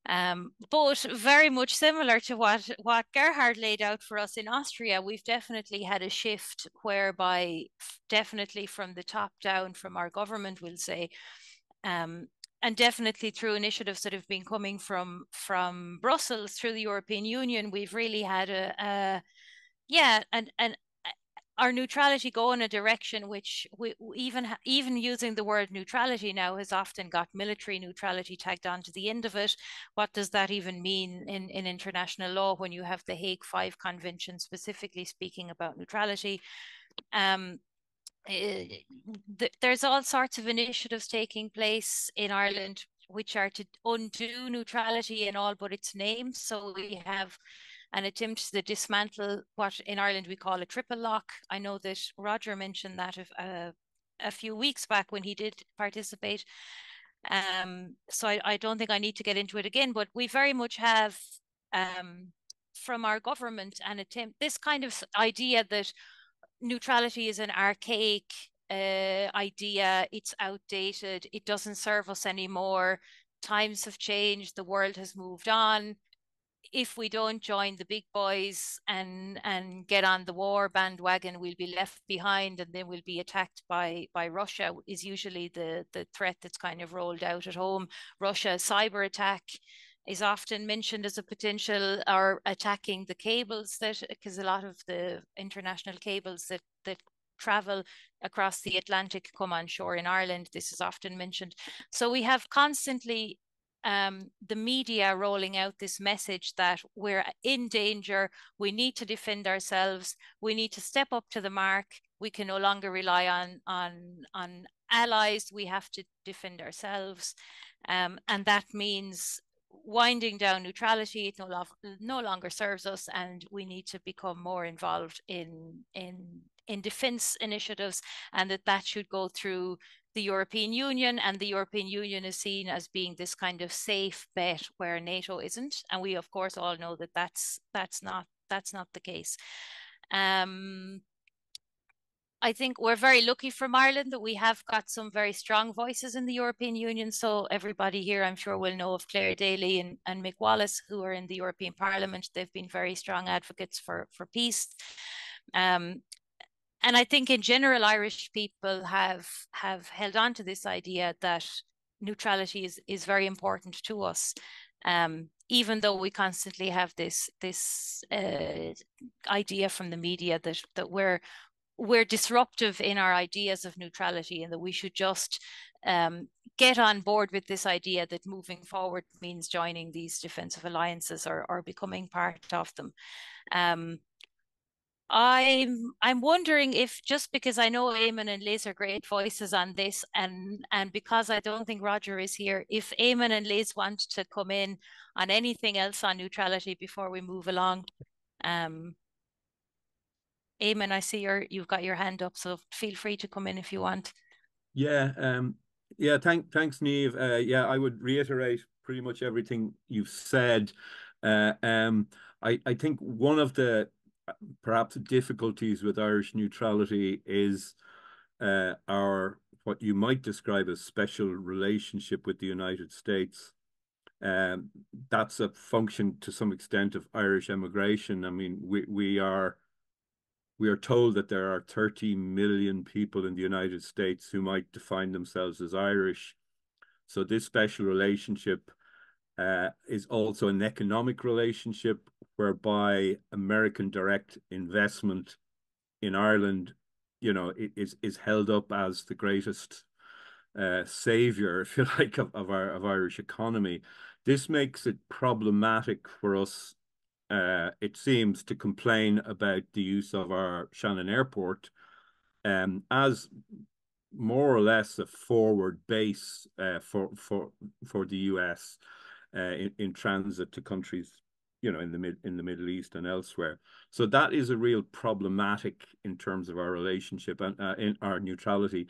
But very much similar to what Gerhard laid out for us in Austria, we've definitely had a shift whereby definitely from the top down, from our government, we'll say, and definitely through initiatives that have been coming from Brussels through the European Union, we've really had our neutrality go in a direction which we even using the word neutrality now has often got military neutrality tagged on to the end of it. What does that even mean in international law when you have the Hague 5 Convention specifically speaking about neutrality? There's all sorts of initiatives taking place in Ireland which are to undo neutrality in all but its name. So we have an attempt to dismantle what in Ireland we call a triple lock. I know that Roger mentioned that a few weeks back when he did participate. So I don't think I need to get into it again, but we very much have from our government an attempt, this kind of idea that neutrality is an archaic idea, it's outdated, it doesn't serve us anymore, times have changed, the world has moved on. If we don't join the big boys and get on the war bandwagon, we'll be left behind and then we'll be attacked by Russia, is usually the threat that's kind of rolled out at home. Russia cyber attack, is often mentioned as a potential, or attacking the cables that, because a lot of the international cables that travel across the Atlantic come onshore in Ireland. This is often mentioned. So we have constantly the media rolling out this message that we're in danger, we need to defend ourselves, we need to step up to the mark, we can no longer rely on allies, we have to defend ourselves. And that means winding down neutrality, it no longer serves us, and we need to become more involved in defense initiatives, and that should go through the European Union. And the European Union is seen as being this kind of safe bet where NATO isn't, and we of course all know that that's not the case. I think we're very lucky from Ireland that we have got some very strong voices in the European Union. So everybody here, I'm sure, will know of Claire Daly and Mick Wallace, who are in the European Parliament. They've been very strong advocates for peace. And I think in general, Irish people have held on to this idea that neutrality is very important to us, even though we constantly have this idea from the media that we're disruptive in our ideas of neutrality, and that we should just get on board with this idea that moving forward means joining these defensive alliances or becoming part of them. I'm wondering if, just because I know Eamon and Liz are great voices on this, and because I don't think Roger is here, if Eamon and Liz want to come in on anything else on neutrality before we move along. Eamon, I see you've got your hand up, so feel free to come in if you want. Yeah, thanks, Niamh. Yeah, I would reiterate pretty much everything you've said. I think one of the perhaps difficulties with Irish neutrality is our, what you might describe as, special relationship with the United States. That's a function to some extent of Irish emigration. I mean, we are told that there are 30 million people in the United States who might define themselves as Irish. So this special relationship is also an economic relationship, whereby American direct investment in Ireland, you know, is held up as the greatest savior, if you like, of Irish economy. This makes it problematic for us, it seems, to complain about the use of our Shannon Airport as more or less a forward base for the US in transit to countries, you know, in the Middle East and elsewhere. So that is a real problematic in terms of our relationship and in our neutrality.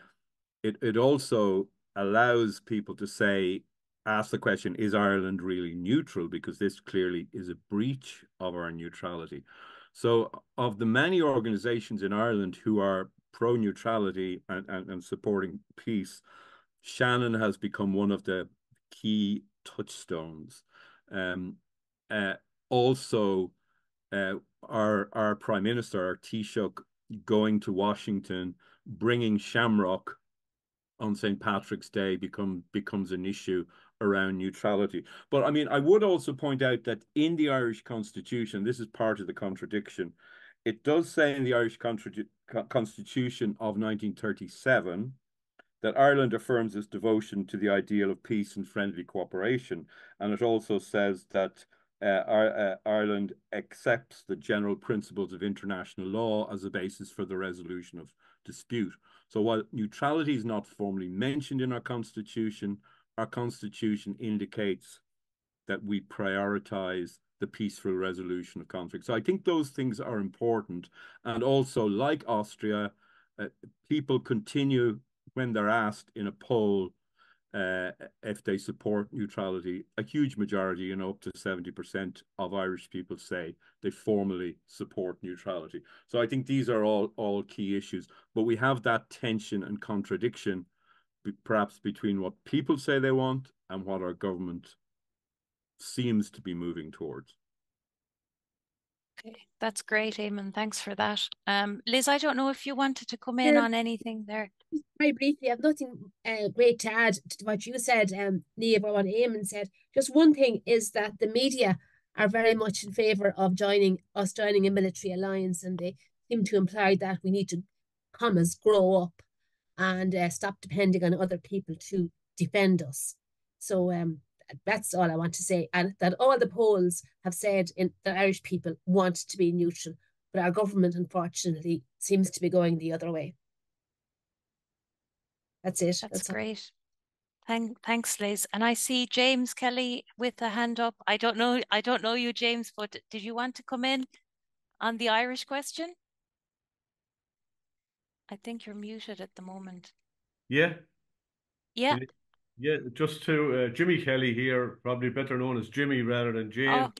It also allows people to say, ask the question, is Ireland really neutral? Because this clearly is a breach of our neutrality. So of the many organizations in Ireland who are pro-neutrality and supporting peace, Shannon has become one of the key touchstones. Also, our Prime Minister, our Taoiseach, going to Washington, bringing Shamrock on St. Patrick's Day becomes an issue around neutrality. But I mean, I would also point out that in the Irish Constitution, this is part of the contradiction. It does say in the Irish Constitution of 1937 that Ireland affirms its devotion to the ideal of peace and friendly cooperation. And it also says that Ireland accepts the general principles of international law as a basis for the resolution of dispute. So while neutrality is not formally mentioned in our Constitution indicates that we prioritize the peaceful resolution of conflict. So I think those things are important. And also, like Austria, people continue, when they're asked in a poll if they support neutrality, a huge majority, you know, up to 70% of Irish people say they formally support neutrality. So I think these are all key issues. But we have that tension and contradiction, perhaps, between what people say they want and what our government seems to be moving towards. Okay, that's great, Eamon. Thanks for that. Liz, I don't know if you wanted to come in on anything there. Very briefly, I have nothing great to add to what you said, Niamh, or what Eamon said. Just one thing is that the media are very much in favour of joining a military alliance, and they seem to imply that we need to, commas, grow up and stop depending on other people to defend us. So that's all I want to say. And that all the polls have said that Irish people want to be neutral, but our government, unfortunately, seems to be going the other way. That's it. That's great. Thanks, Liz. And I see James Kelly with a hand up. I don't know you, James, but did you want to come in on the Irish question? I think you're muted at the moment. Yeah. Yeah. Yeah, just to Jimmy Kelly here, probably better known as Jimmy rather than James.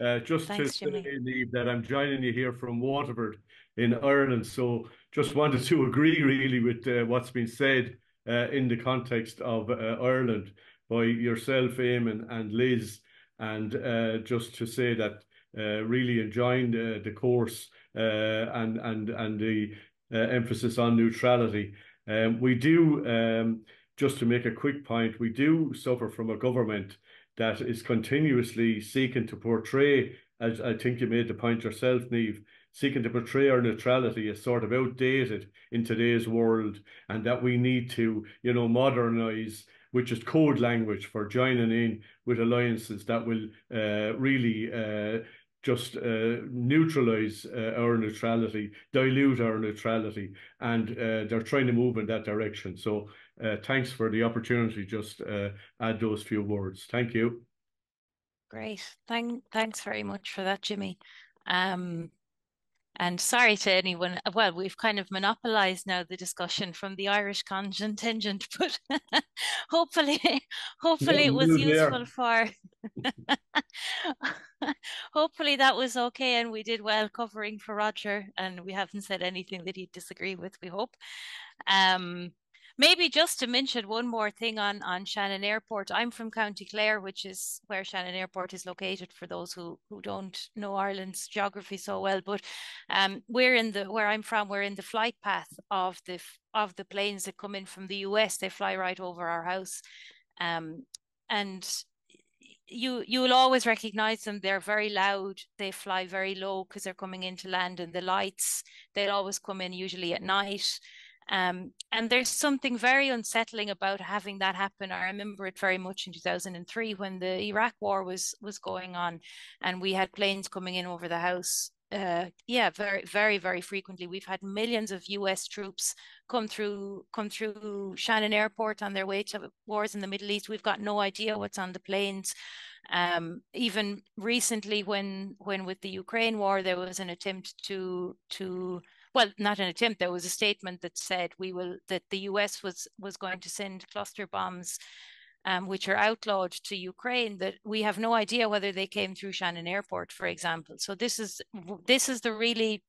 Oh. Just thanks, to Jimmy. Say, Niamh, that I'm joining you here from Waterford in Ireland. So just wanted to agree really with what's been said in the context of Ireland by yourself, Eamon, and Liz. And just to say that really enjoying the course and the emphasis on neutrality. We do... Just to make a quick point, we do suffer from a government that is continuously seeking to portray, as I think you made the point yourself, Niamh, seeking to portray our neutrality as sort of outdated in today's world, and that we need to, you know, modernise, which is code language for joining in with alliances that will really just neutralise our neutrality, dilute our neutrality, and they're trying to move in that direction. So thanks for the opportunity, just add those few words. Thank you. Great. Thanks very much for that, Jimmy. And sorry to anyone, well, we've kind of monopolised now the discussion from the Irish contingent, but hopefully it was useful for, hopefully that was okay and we did well covering for Roger and we haven't said anything that he'd disagree with, we hope. Maybe just to mention one more thing on Shannon Airport. I'm from County Clare, which is where Shannon Airport is located for those who don't know Ireland's geography so well. But where I'm from, we're in the flight path of the planes that come in from the US. They fly right over our house. And you will always recognize them. They're very loud. They fly very low because they're coming into land, and the lights, they'll always come in usually at night. And there's something very unsettling about having that happen. I remember it very much in 2003 when the Iraq war was going on, and we had planes coming in over the house. Yeah, very, very, very frequently. We've had millions of US troops come through Shannon Airport on their way to wars in the Middle East. We've got no idea what's on the planes. Even recently, when with the Ukraine war, there was an attempt to well, not an attempt, there was a statement that said that the US was going to send cluster bombs, which are outlawed, to Ukraine, that we have no idea whether they came through Shannon Airport, for example. So this is the really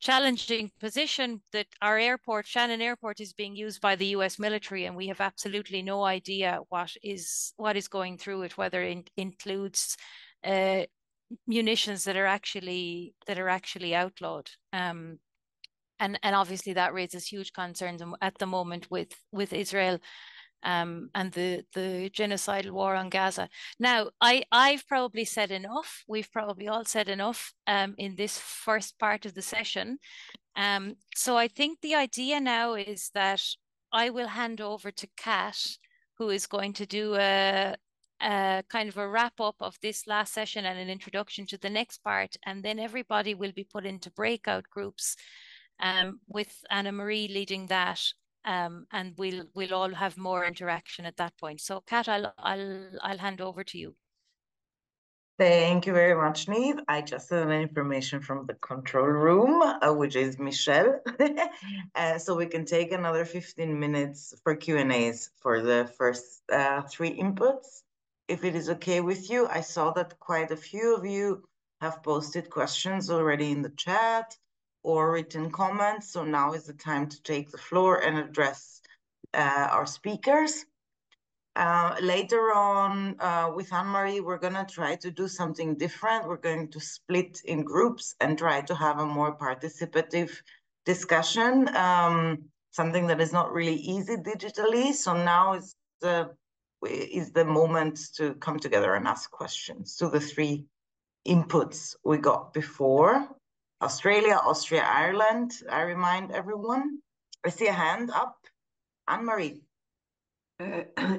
challenging position that our airport, Shannon Airport, is being used by the US military, and we have absolutely no idea what is going through it, whether it includes munitions that are actually outlawed. And obviously that raises huge concerns at the moment with Israel and the genocidal war on Gaza. Now, I've probably said enough. We've probably all said enough in this first part of the session. So I think the idea now is that I will hand over to Kath, who is going to do a kind of a wrap up of this last session and an introduction to the next part. And then everybody will be put into breakout groups, with Anne-Marie leading that, and we'll all have more interaction at that point. So, Kath, I'll hand over to you. Thank you very much, Niamh. I just have information from the control room, which is Michelle. So we can take another 15 minutes for Q&As for the first three inputs. If it is okay with you, I saw that quite a few of you have posted questions already in the chat or written comments. So now is the time to take the floor and address our speakers. Later on, with Anne-Marie, we're going to try to do something different. We're going to split in groups and try to have a more participative discussion, something that is not really easy digitally. So now is the moment to come together and ask questions to the three inputs we got before. Australia, Austria, Ireland. I remind everyone. I see a hand up. Anne-Marie.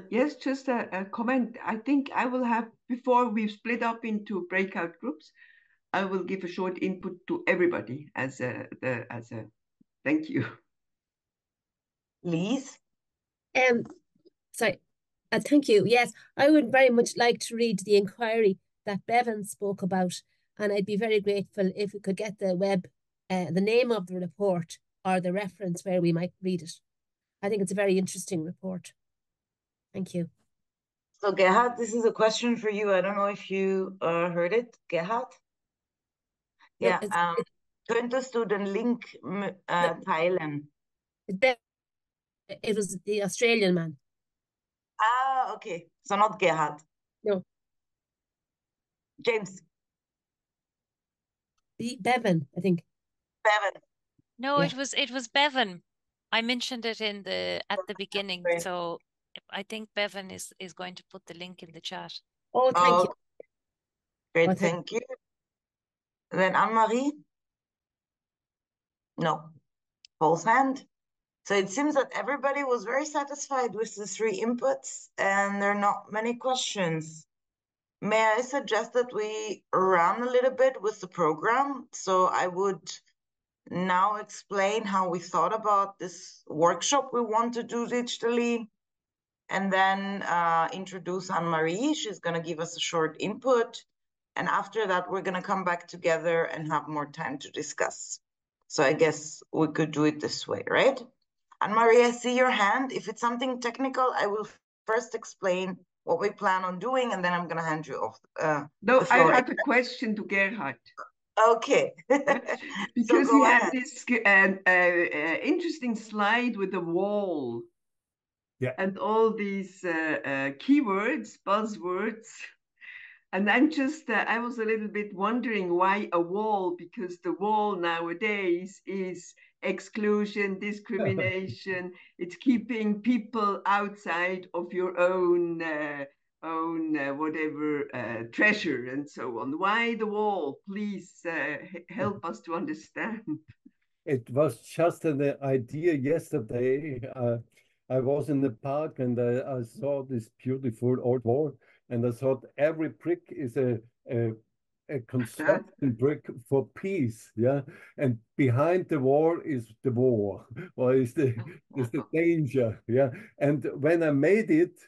Yes, just a comment. I think I will have, before we split up into breakout groups, I will give a short input to everybody as a thank you. Liz? Sorry. Thank you. Yes, I would very much like to read the inquiry that Bevan spoke about, and I'd be very grateful if we could get the web, the name of the report or the reference where we might read it. I think it's a very interesting report. Thank you. So Gerhard, this is a question for you. I don't know if you heard it, Gerhard. Yeah, könntest du den Link teilen? It was the Australian man. Ah, okay. So not Gerhard. No. James. Bevan, I think. Bevan. No, yeah. It was Bevan. I mentioned it in the at the beginning, so I think Bevan is going to put the link in the chat. Oh, thank you. Great, okay. Thank you. Then Anne-Marie. No, Paul's hand. So it seems that everybody was very satisfied with the three inputs, and there are not many questions. May I suggest that we run a little bit with the program? So I would now explain how we thought about this workshop we want to do digitally, and then introduce Anne-Marie. She's going to give us a short input. And after that, we're going to come back together and have more time to discuss. So I guess we could do it this way, right? Anne-Marie, I see your hand. If it's something technical, I will first explain what we plan on doing, and then I'm going to hand you off. No, I have a question to Gerhard. Okay. Because so we had this interesting slide with the wall, yeah, and all these keywords, buzzwords. And I'm just, I was a little bit wondering why a wall, because the wall nowadays is exclusion, discrimination. It's keeping people outside of your own, whatever, treasure and so on. Why the wall? Please help us to understand. It was just an idea yesterday. I was in the park and I saw this beautiful old wall. And I thought every brick is a construction brick for peace, yeah. And behind the wall is the war, or is the danger, yeah. And when I made it,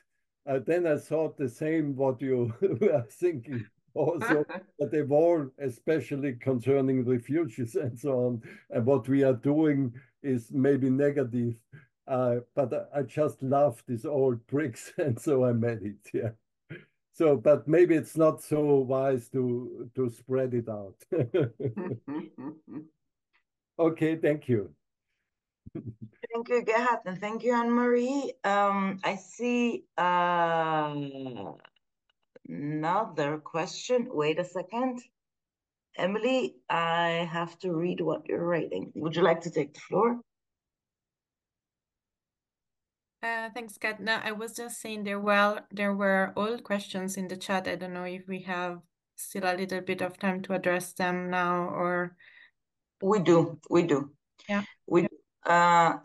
then I thought the same what you were thinking also, that the war, especially concerning refugees and so on, and what we are doing is maybe negative. But I just love these old bricks, and so I made it, yeah. So, but maybe it's not so wise to spread it out. Okay, thank you. Thank you, Gerhard, and thank you, Anne-Marie. I see another question. Wait a second. Emily, I have to read what you're writing. Would you like to take the floor? Thanks, Kat. No, I was just saying there were old questions in the chat. I don't know if we have still a little bit of time to address them now, or we do. Yeah, we.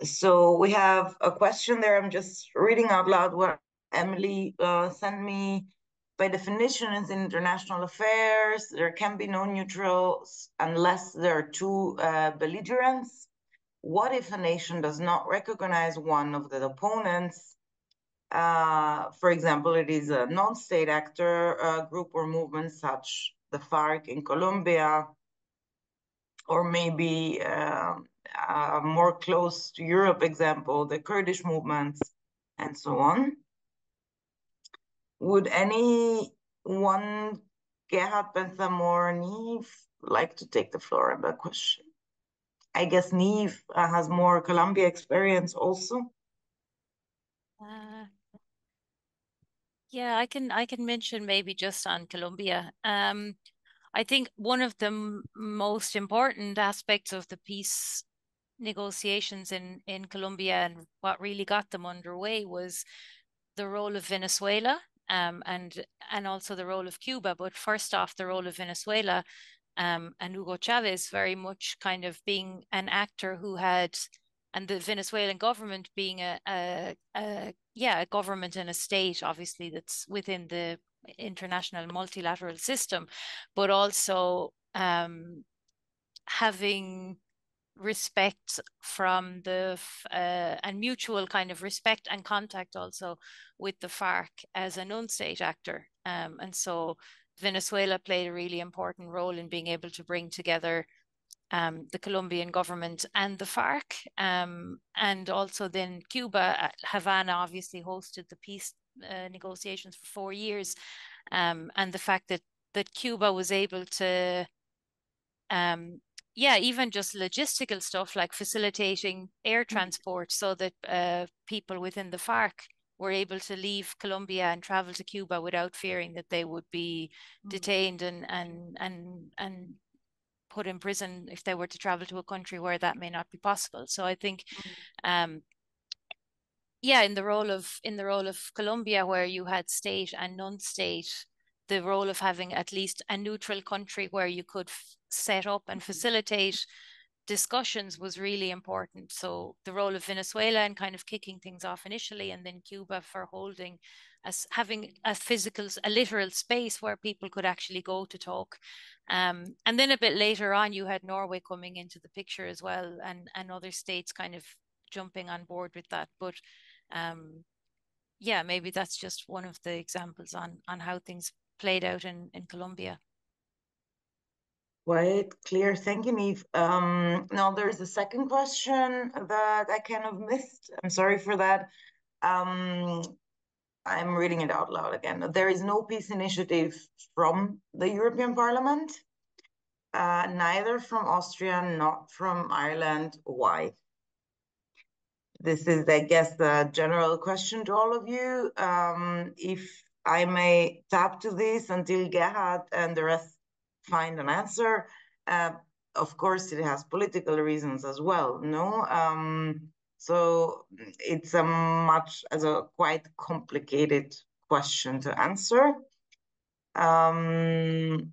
So we have a question there. I'm just reading out loud what Emily sent me. By definition, it's international affairs. There can be no neutrals unless there are two belligerents. What if a nation does not recognize one of the opponents? For example, it is a non-state actor group or movement such the FARC in Colombia, or maybe a more close to Europe example, the Kurdish movements, and so on. Would anyone, Gerhard Bentham or Niamh, like to take the floor on that question? I guess Niamh has more Colombia experience also. Yeah, I can mention maybe just on Colombia. I think one of the most important aspects of the peace negotiations in Colombia and what really got them underway was the role of Venezuela and also the role of Cuba. But first off, the role of Venezuela and Hugo Chavez very much kind of being an actor who had, and the Venezuelan government being a government and a state, obviously, that's within the international multilateral system, but also having respect from the and mutual kind of respect and contact also with the FARC as a non-state actor, and so Venezuela played a really important role in being able to bring together the Colombian government and the FARC, and also then Cuba. Havana obviously hosted the peace negotiations for 4 years, and the fact that Cuba was able to even just logistical stuff like facilitating air transport so that people within the FARC were able to leave Colombia and travel to Cuba without fearing that they would be detained and put in prison if they were to travel to a country where that may not be possible. So I think, in the role of Colombia, where you had state and non-state, the role of having at least a neutral country where you could set up and facilitate discussions was really important. So the role of Venezuela and kind of kicking things off initially, and then Cuba for holding, as having a literal space where people could actually go to talk. And then a bit later on, you had Norway coming into the picture as well, and other states kind of jumping on board with that. But maybe that's just one of the examples on how things played out in Colombia. Quite clear. Thank you, Niamh. Now there's a second question that I kind of missed. I'm sorry for that. I'm reading it out loud again. There is no peace initiative from the European Parliament, neither from Austria, not from Ireland. Why? This is, I guess, a general question to all of you. If I may tap to this until Gerhard and the rest find an answer. Of course, it has political reasons as well, no? So it's a quite complicated question to answer. Gerhard,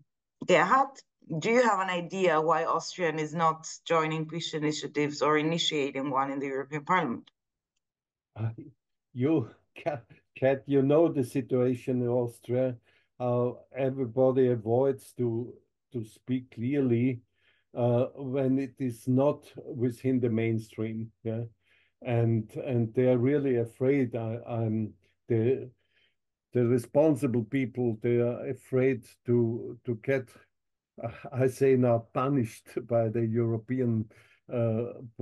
do you have an idea why Austria is not joining peace initiatives or initiating one in the European Parliament? Kat, you know the situation in Austria, how everybody avoids to speak clearly when it is not within the mainstream. Yeah? And they are really afraid. The responsible people, they are afraid to get, I say now, punished by the European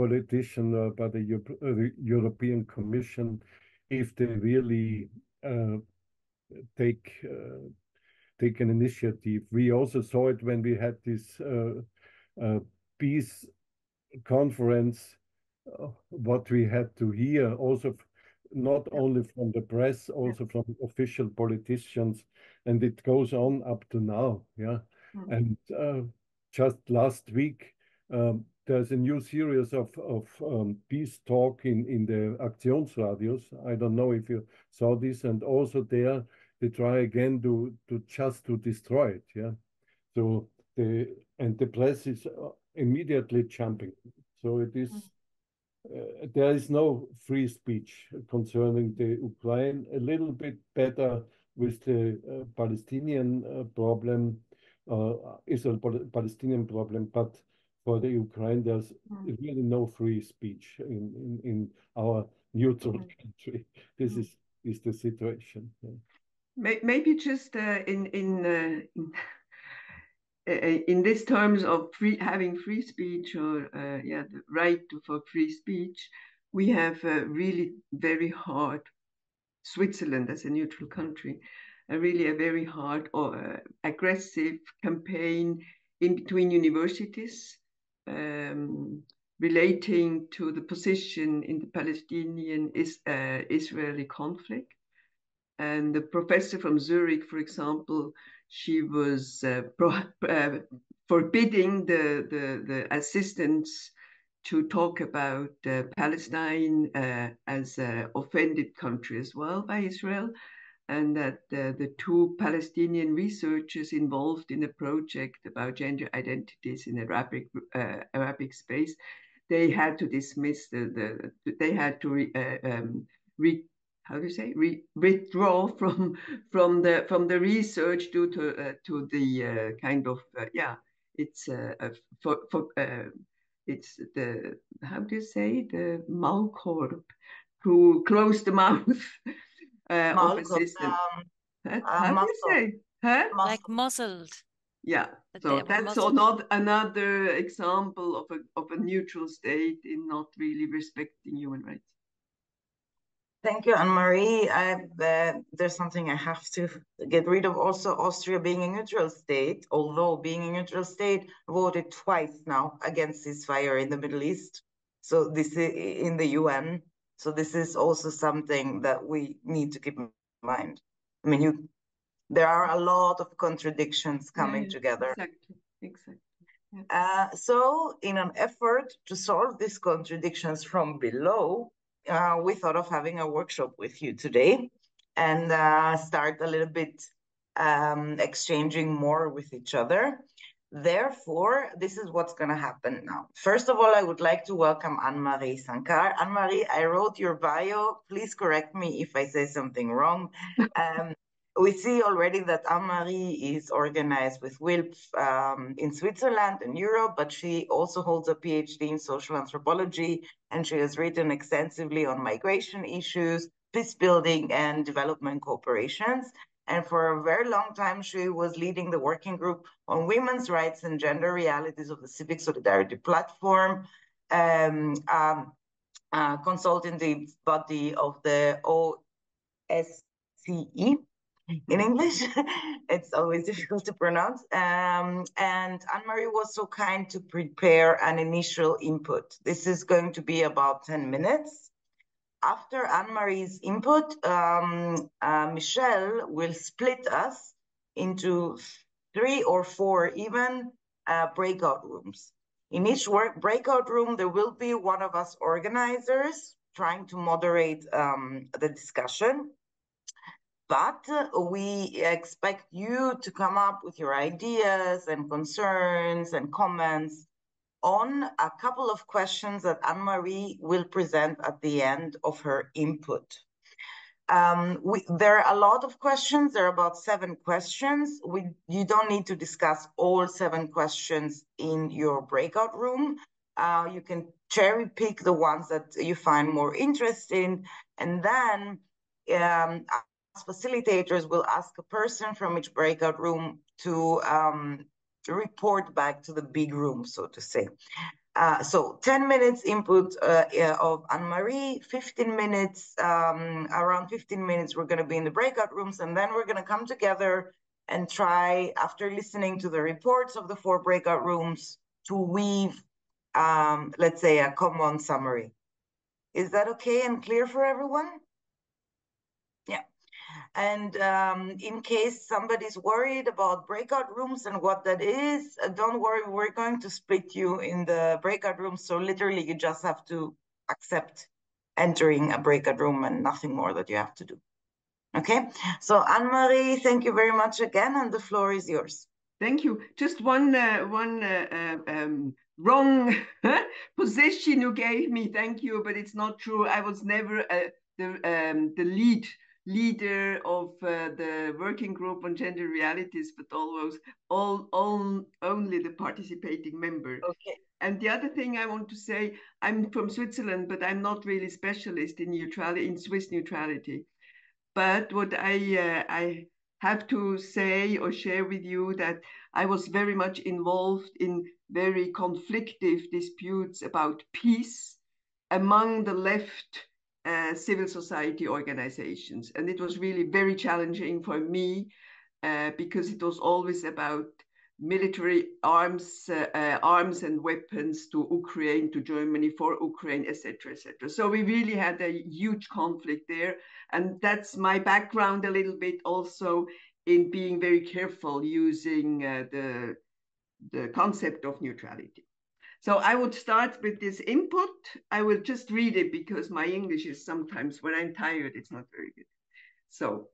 politician or by the European Commission if they really take an initiative. We also saw it when we had this peace conference, what we had to hear also not only from the press, also from official politicians, and it goes on up to now. Yeah. And just last week, there's a new series of peace talk in the Aktionsradios. I don't know if you saw this, and also there they try again to destroy it. Yeah, so the press is immediately jumping. So it is there is no free speech concerning the Ukraine. A little bit better with the Palestinian problem. Israel-Palestinian problem, but for the Ukraine, there's really no free speech in our neutral country. This is the situation. Yeah. Maybe just in this terms of having free speech or the right for free speech, we have really very hard Switzerland as a neutral country. Really a very hard or aggressive campaign in between universities relating to the position in the Palestinian-Israeli conflict. And the professor from Zurich, for example, she was forbidding the assistants to talk about Palestine as an offended country as well by Israel, and that the two Palestinian researchers involved in a project about gender identities in Arabic space, they had to dismiss they had to withdraw from the research due to the kind of it's the the Malkorb to close the mouth of a system. How do you say? Huh? Like muzzled. Yeah. But so that's not another example of a neutral state in not really respecting human rights. Thank you, Anne-Marie. There's something I have to get rid of. Also, Austria being a neutral state, although being a neutral state, voted twice now against ceasefire in the Middle East. So this is in the UN. So this is also something that we need to keep in mind. I mean, there are a lot of contradictions coming together. Exactly. Yeah. So in an effort to solve these contradictions from below, we thought of having a workshop with you today and start a little bit exchanging more with each other. Therefore, this is what's going to happen now. First of all, I would like to welcome Anne-Marie Sankar. Anne-Marie, I wrote your bio. Please correct me if I say something wrong. We see already that Anne-Marie is organized with WILP in Switzerland and Europe, but she also holds a PhD in social anthropology, and she has written extensively on migration issues, peace building, and development cooperations. And for a very long time, she was leading the working group on women's rights and gender realities of the Civic Solidarity Platform, consulting the body of the OSCE. In English, it's always difficult to pronounce. And Anne-Marie was so kind to prepare an initial input. This is going to be about 10 minutes. After Anne-Marie's input, Michelle will split us into 3 or 4 even breakout rooms. In each breakout room, there will be one of us organizers trying to moderate the discussion. But we expect you to come up with your ideas and concerns and comments on a couple of questions that Anne-Marie will present at the end of her input. There are a lot of questions. There are about 7 questions. You don't need to discuss all 7 questions in your breakout room. You can cherry pick the ones that you find more interesting, and then facilitators will ask a person from each breakout room to report back to the big room, so to say. So 10 minutes input of Anne-Marie, 15 minutes, around 15 minutes, we're going to be in the breakout rooms, and then we're going to come together and try, after listening to the reports of the 4 breakout rooms, to weave, let's say, a common summary. Is that okay and clear for everyone? Yeah. And in case somebody's worried about breakout rooms and what that is, don't worry, we're going to split you in the breakout rooms. So literally, you just have to accept entering a breakout room and nothing more that you have to do. Okay, so Anne-Marie, thank you very much again, and the floor is yours. Thank you. Just one wrong position you gave me. Thank you, but it's not true. I was never the leader of the working group on gender realities, but only the participating member. Okay. And the other thing I want to say, I'm from Switzerland, but I'm not really specialist in neutrality, in Swiss neutrality. But what I have to say or share with you that I was very much involved in very conflictive disputes about peace among the left civil society organizations. And it was really very challenging for me because it was always about military arms and weapons to Ukraine, to Germany, for Ukraine, etc., etc. So we really had a huge conflict there. And that's my background a little bit also in being very careful using the concept of neutrality. So I would start with this input. I will just read it because my English is sometimes, when I'm tired, it's not very good. So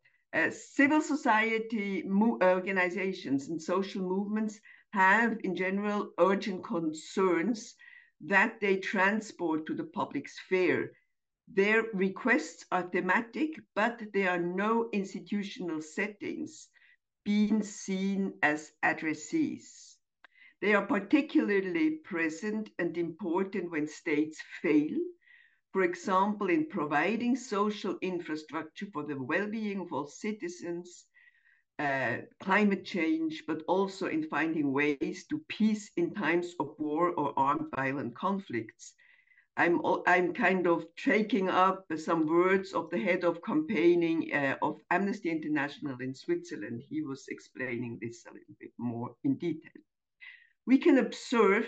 civil society organizations and social movements have in general urgent concerns that they transport to the public sphere. Their requests are thematic, but there are no institutional settings being seen as addressees. They are particularly present and important when states fail, for example, in providing social infrastructure for the well-being of all citizens, climate change, but also in finding ways to peace in times of war or armed violent conflicts. I'm kind of taking up some words of the head of campaigning of Amnesty International in Switzerland. He was explaining this a little bit more in detail. We can observe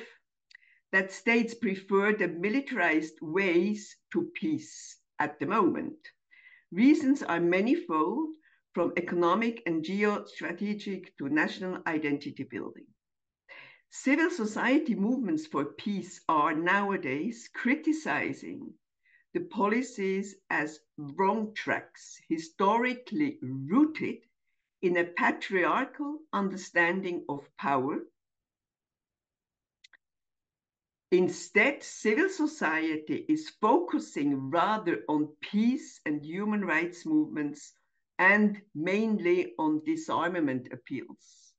that states prefer the militarized ways to peace at the moment. Reasons are manifold, from economic and geostrategic to national identity building. Civil society movements for peace are nowadays criticizing the policies as wrong tracks, historically rooted in a patriarchal understanding of power. Instead, civil society is focusing rather on peace and human rights movements, and mainly on disarmament appeals.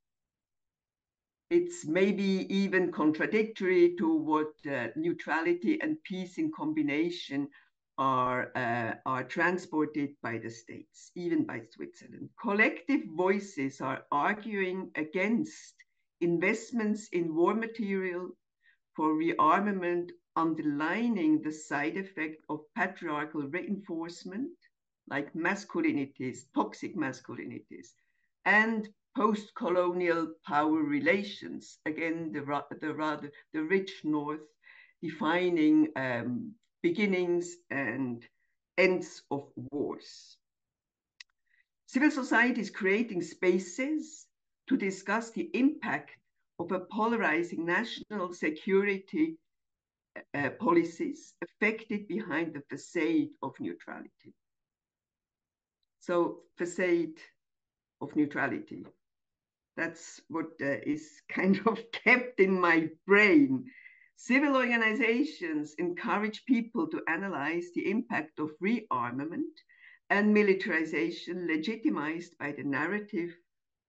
It's maybe even contradictory to what neutrality and peace in combination are transported by the states, even by Switzerland. Collective voices are arguing against investments in war material, for rearmament, underlining the side effect of patriarchal reinforcement, like masculinities, toxic masculinities, and post-colonial power relations. Again, the rich North defining beginnings and ends of wars. Civil society is creating spaces to discuss the impact of a polarizing national security policies affected behind the facade of neutrality. So, facade of neutrality. That's what is kind of kept in my brain. Civil organizations encourage people to analyze the impact of rearmament and militarization legitimized by the narrative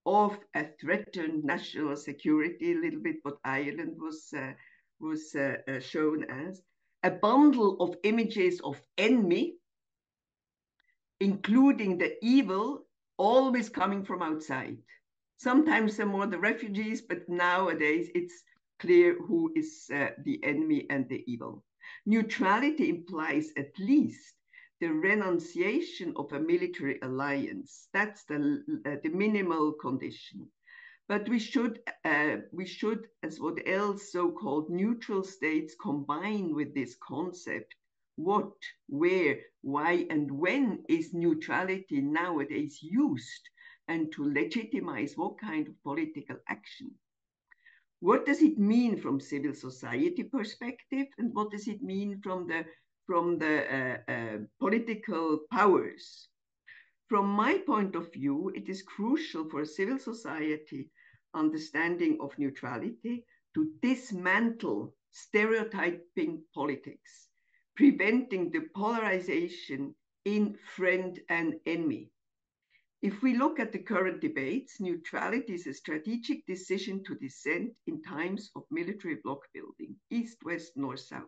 of a threatened national security, a little bit what Ireland was shown as, a bundle of images of enemy, including the evil always coming from outside. Sometimes they're more the refugees, but nowadays it's clear who is the enemy and the evil. Neutrality implies at least the renunciation of a military alliance. That's the minimal condition. But we should, as what else so-called neutral states, combine with this concept. What, where, why, and when is neutrality nowadays used, and to legitimize what kind of political action? What does it mean from civil society perspective, and what does it mean from the political powers? From my point of view, it is crucial for a civil society understanding of neutrality to dismantle stereotyping politics, preventing the polarization in friend and enemy. If we look at the current debates, neutrality is a strategic decision to dissent in times of military block building, east, west, north, south.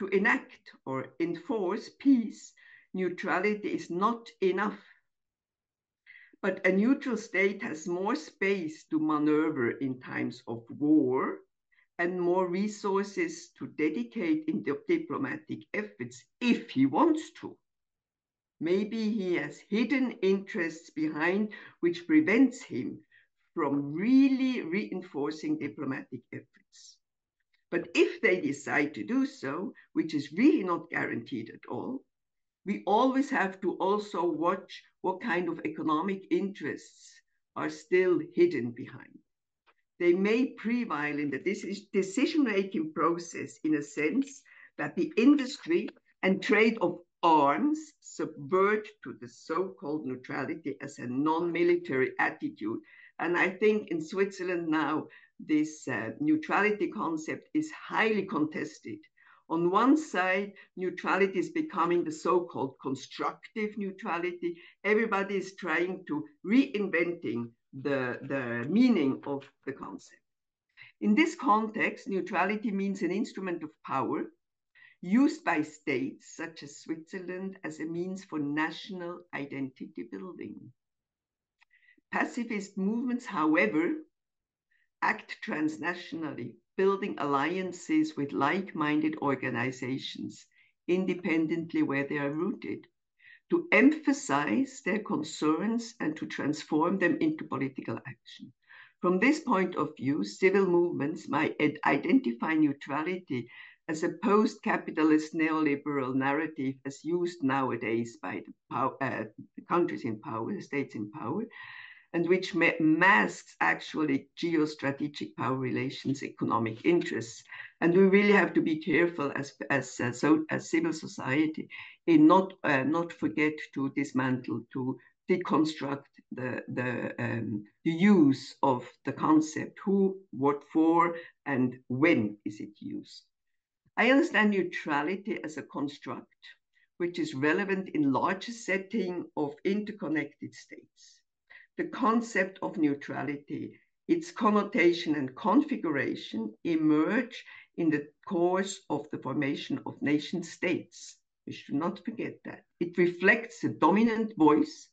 To enact or enforce peace, neutrality is not enough. But a neutral state has more space to maneuver in times of war and more resources to dedicate in diplomatic efforts if he wants to. Maybe he has hidden interests behind which prevents him from really reinforcing diplomatic efforts. But if they decide to do so, which is really not guaranteed at all, we always have to also watch what kind of economic interests are still hidden behind. They may prevail in the decision-making process in a sense that the industry and trade of arms subvert to the so-called neutrality as a non-military attitude. And I think in Switzerland now, this neutrality concept is highly contested. On one side, neutrality is becoming the so-called constructive neutrality. Everybody is trying to reinventing the meaning of the concept. In this context, neutrality means an instrument of power used by states such as Switzerland as a means for national identity building. Pacifist movements, however, act transnationally, building alliances with like-minded organizations, independently where they are rooted, to emphasize their concerns and to transform them into political action. From this point of view, civil movements might identify neutrality as a post-capitalist neoliberal narrative as used nowadays by the countries in power, the states in power, and which masks actually geostrategic power relations, economic interests. And we really have to be careful as civil society in not forget to dismantle, to deconstruct the use of the concept, who, what for, and when is it used. I understand neutrality as a construct which is relevant in larger setting of interconnected states. The concept of neutrality, its connotation and configuration emerge in the course of the formation of nation states. We should not forget that. It reflects the dominant voice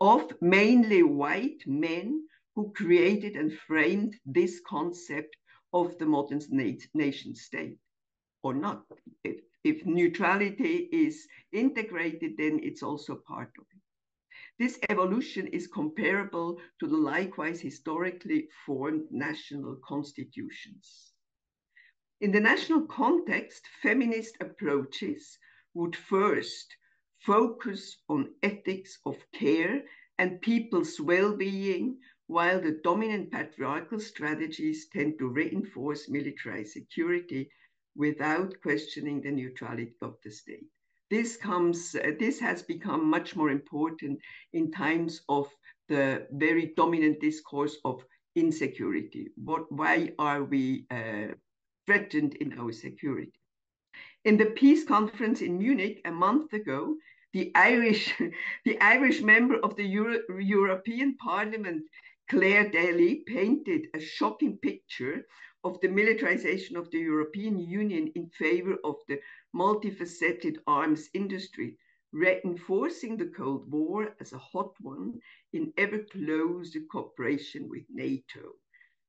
of mainly white men who created and framed this concept of the modern nation state, or not. If neutrality is integrated, then it's also part of it. This evolution is comparable to the likewise historically formed national constitutions. In the national context, feminist approaches would first focus on ethics of care and people's well-being, while the dominant patriarchal strategies tend to reinforce militarized security without questioning the neutrality of the state. This has become much more important in times of the very dominant discourse of insecurity. Why are we threatened in our security? In the peace conference in Munich a month ago, the Irish member of the European Parliament, Claire Daly, painted a shocking picture of the militarization of the European Union in favor of the multifaceted arms industry, reinforcing the Cold War as a hot one in ever closer cooperation with NATO.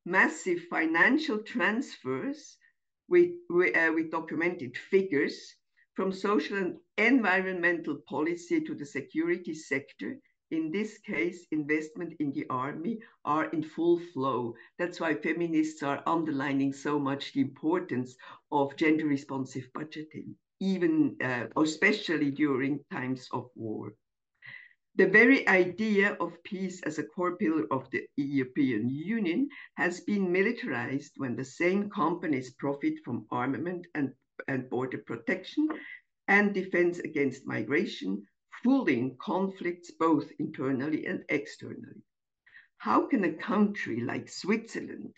Massive financial transfers with documented figures from social and environmental policy to the security sector, in this case, investment in the army, are in full flow. That's why feminists are underlining so much the importance of gender-responsive budgeting, even especially during times of war. The very idea of peace as a core pillar of the European Union has been militarized when the same companies profit from armament and border protection and defense against migration, fueling conflicts both internally and externally. How can a country like Switzerland,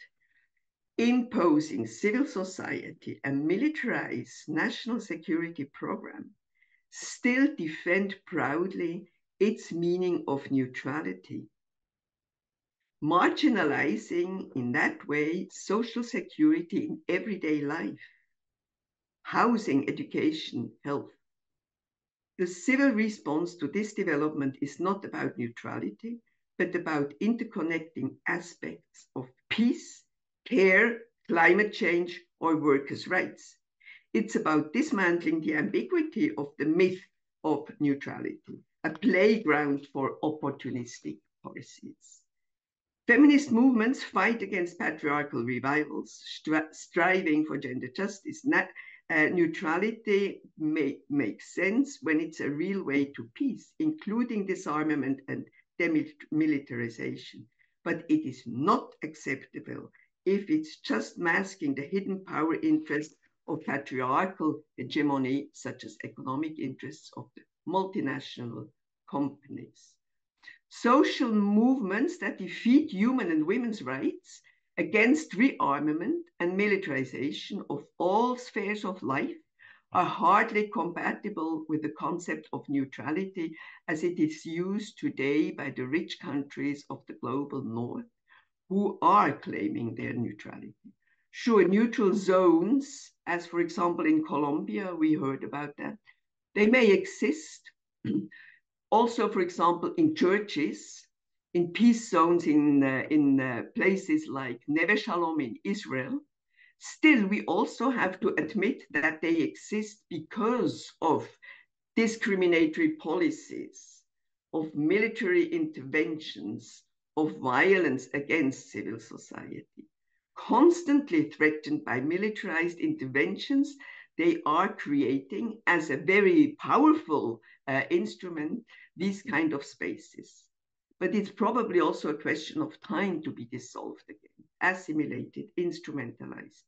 imposing civil society and militarized national security program, still defend proudly its meaning of neutrality, marginalizing in that way social security in everyday life, housing, education, health? The civil response to this development is not about neutrality, but about interconnecting aspects of peace, care, climate change, or workers' rights. It's about dismantling the ambiguity of the myth of neutrality, a playground for opportunistic policies. Feminist movements fight against patriarchal revivals, striving for gender justice. Neutrality may make sense when it's a real way to peace, including disarmament and demilitarization. But it is not acceptable if it's just masking the hidden power interests of patriarchal hegemony, such as economic interests of the multinational companies. Social movements that defeat human and women's rights, against rearmament and militarization of all spheres of life, are hardly compatible with the concept of neutrality as it is used today by the rich countries of the global north, who are claiming their neutrality. Sure, neutral zones, as for example in Colombia, we heard about that, they may exist. Also, for example, in churches, in peace zones, in places like Neve Shalom in Israel. Still, we also have to admit that they exist because of discriminatory policies, of military interventions, of violence against civil society. Constantly threatened by militarized interventions, they are creating, as a very powerful instrument, these kind of spaces. But it's probably also a question of time to be dissolved again, assimilated, instrumentalized.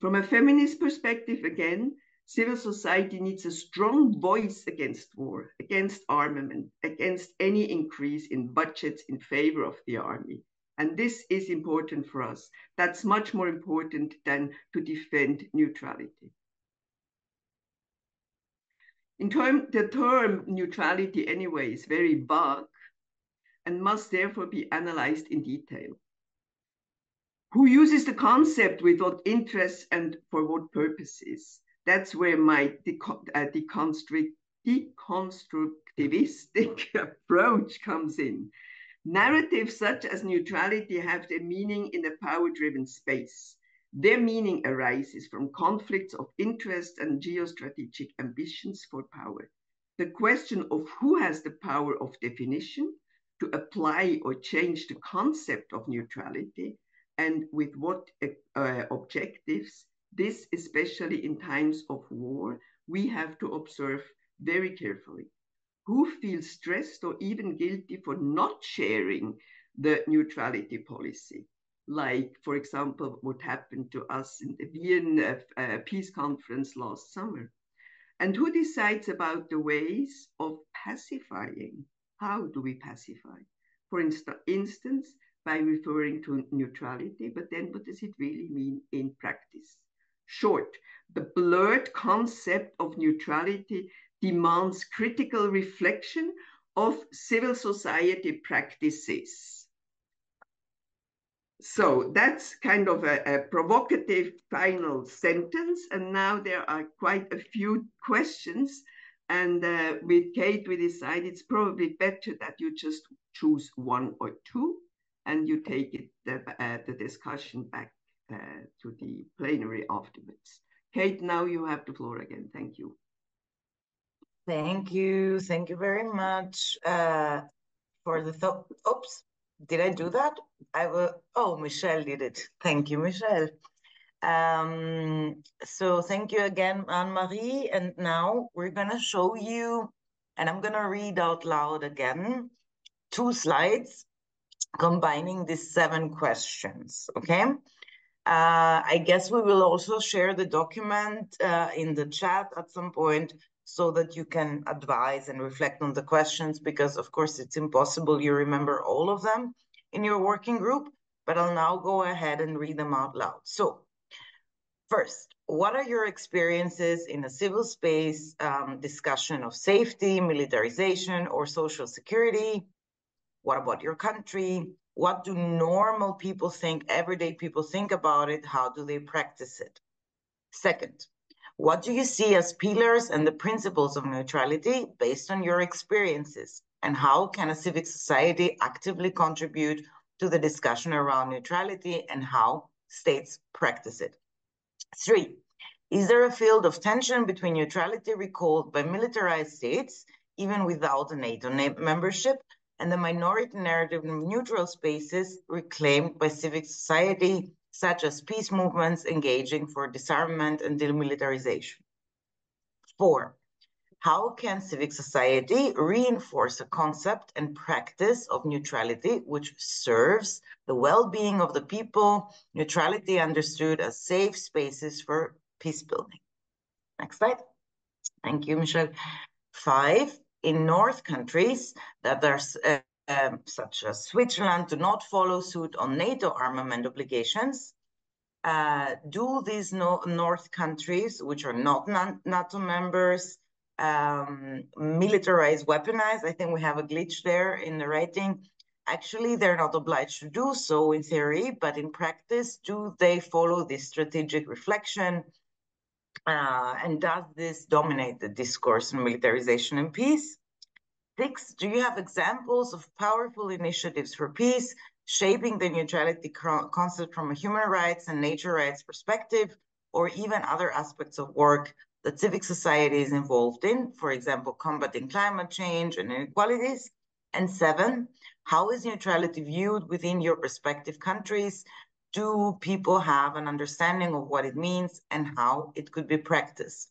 From a feminist perspective, again, civil society needs a strong voice against war, against armament, against any increase in budgets in favor of the army. And this is important for us. That's much more important than to defend neutrality. The term neutrality, anyway, is very vague and must therefore be analyzed in detail. Who uses the concept with what interests and for what purposes? That's where my deconstructivistic approach comes in. Narratives such as neutrality have their meaning in a power-driven space. Their meaning arises from conflicts of interest and geostrategic ambitions for power. The question of who has the power of definition to apply or change the concept of neutrality and with what objectives, this especially in times of war, we have to observe very carefully. Who feels stressed or even guilty for not sharing the neutrality policy? Like, for example, what happened to us in the Vienna Peace Conference last summer. And who decides about the ways of pacifying? How do we pacify? For instance, by referring to neutrality, but then what does it really mean in practice? Short, the blurred concept of neutrality demands critical reflection of civil society practices. So that's kind of a provocative final sentence. And now there are quite a few questions. And with Kate, we decide it's probably better that you just choose one or two and you take it, the discussion back to the plenary afterwards. Kate, now you have the floor again. Thank you. Thank you. Thank you very much for the thought. Oops, did I do that? I will. Oh, Michelle did it. Thank you, Michelle. So thank you again, Anne-Marie. And now we're going to show you, and I'm going to read out loud again, two slides combining these 7 questions, okay? I guess we will also share the document in the chat at some point so that you can advise and reflect on the questions, because of course it's impossible you remember all of them in your working group, but I'll now go ahead and read them out loud. So, first, what are your experiences in a civil space discussion of safety, militarization, or social security? What about your country? What do normal people think, everyday people think about it? How do they practice it? Second, what do you see as pillars and the principles of neutrality based on your experiences? And how can a civic society actively contribute to the discussion around neutrality and how states practice it? 3, is there a field of tension between neutrality recalled by militarized states, even without a NATO membership, and the minority narrative in neutral spaces reclaimed by civic society, such as peace movements engaging for disarmament and demilitarization. 4. How can civic society reinforce a concept and practice of neutrality which serves the well-being of the people, neutrality understood as safe spaces for peace building? Next slide. Thank you, Michelle. 5. In North countries that are such as Switzerland do not follow suit on NATO armament obligations. Do these North countries, which are not NATO members, militarize, weaponize? I think we have a glitch there in the writing. Actually, they're not obliged to do so in theory, but in practice, do they follow this strategic reflection? And does this dominate the discourse on militarization and peace? 6, do you have examples of powerful initiatives for peace, shaping the neutrality concept from a human rights and nature rights perspective, or even other aspects of work that civic society is involved in, for example, combating climate change and inequalities? And 7, how is neutrality viewed within your respective countries? Do people have an understanding of what it means and how it could be practiced?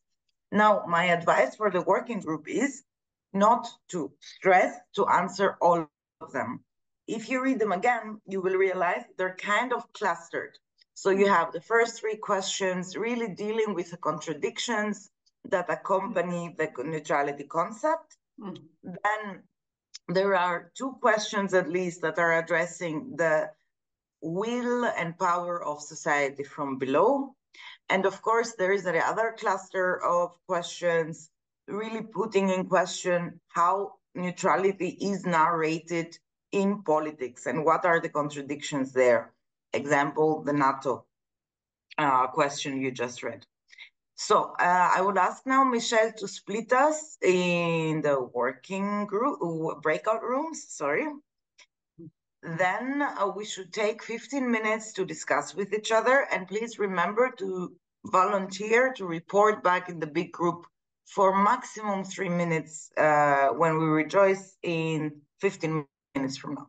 Now, my advice for the working group is not to stress to answer all of them. If you read them again, you will realize they're kind of clustered. So you have the first 3 questions really dealing with the contradictions that accompany the neutrality concept. Mm-hmm. Then there are 2 questions at least that are addressing the will and power of society from below. And of course, there is the other cluster of questions really putting in question how neutrality is narrated in politics and what are the contradictions there. Example, the NATO question you just read. So I would ask now Michelle to split us in the working group, breakout rooms, sorry. Then we should take 15 minutes to discuss with each other, and please remember to volunteer to report back in the big group for maximum 3 minutes when we rejoice in 15 minutes from now.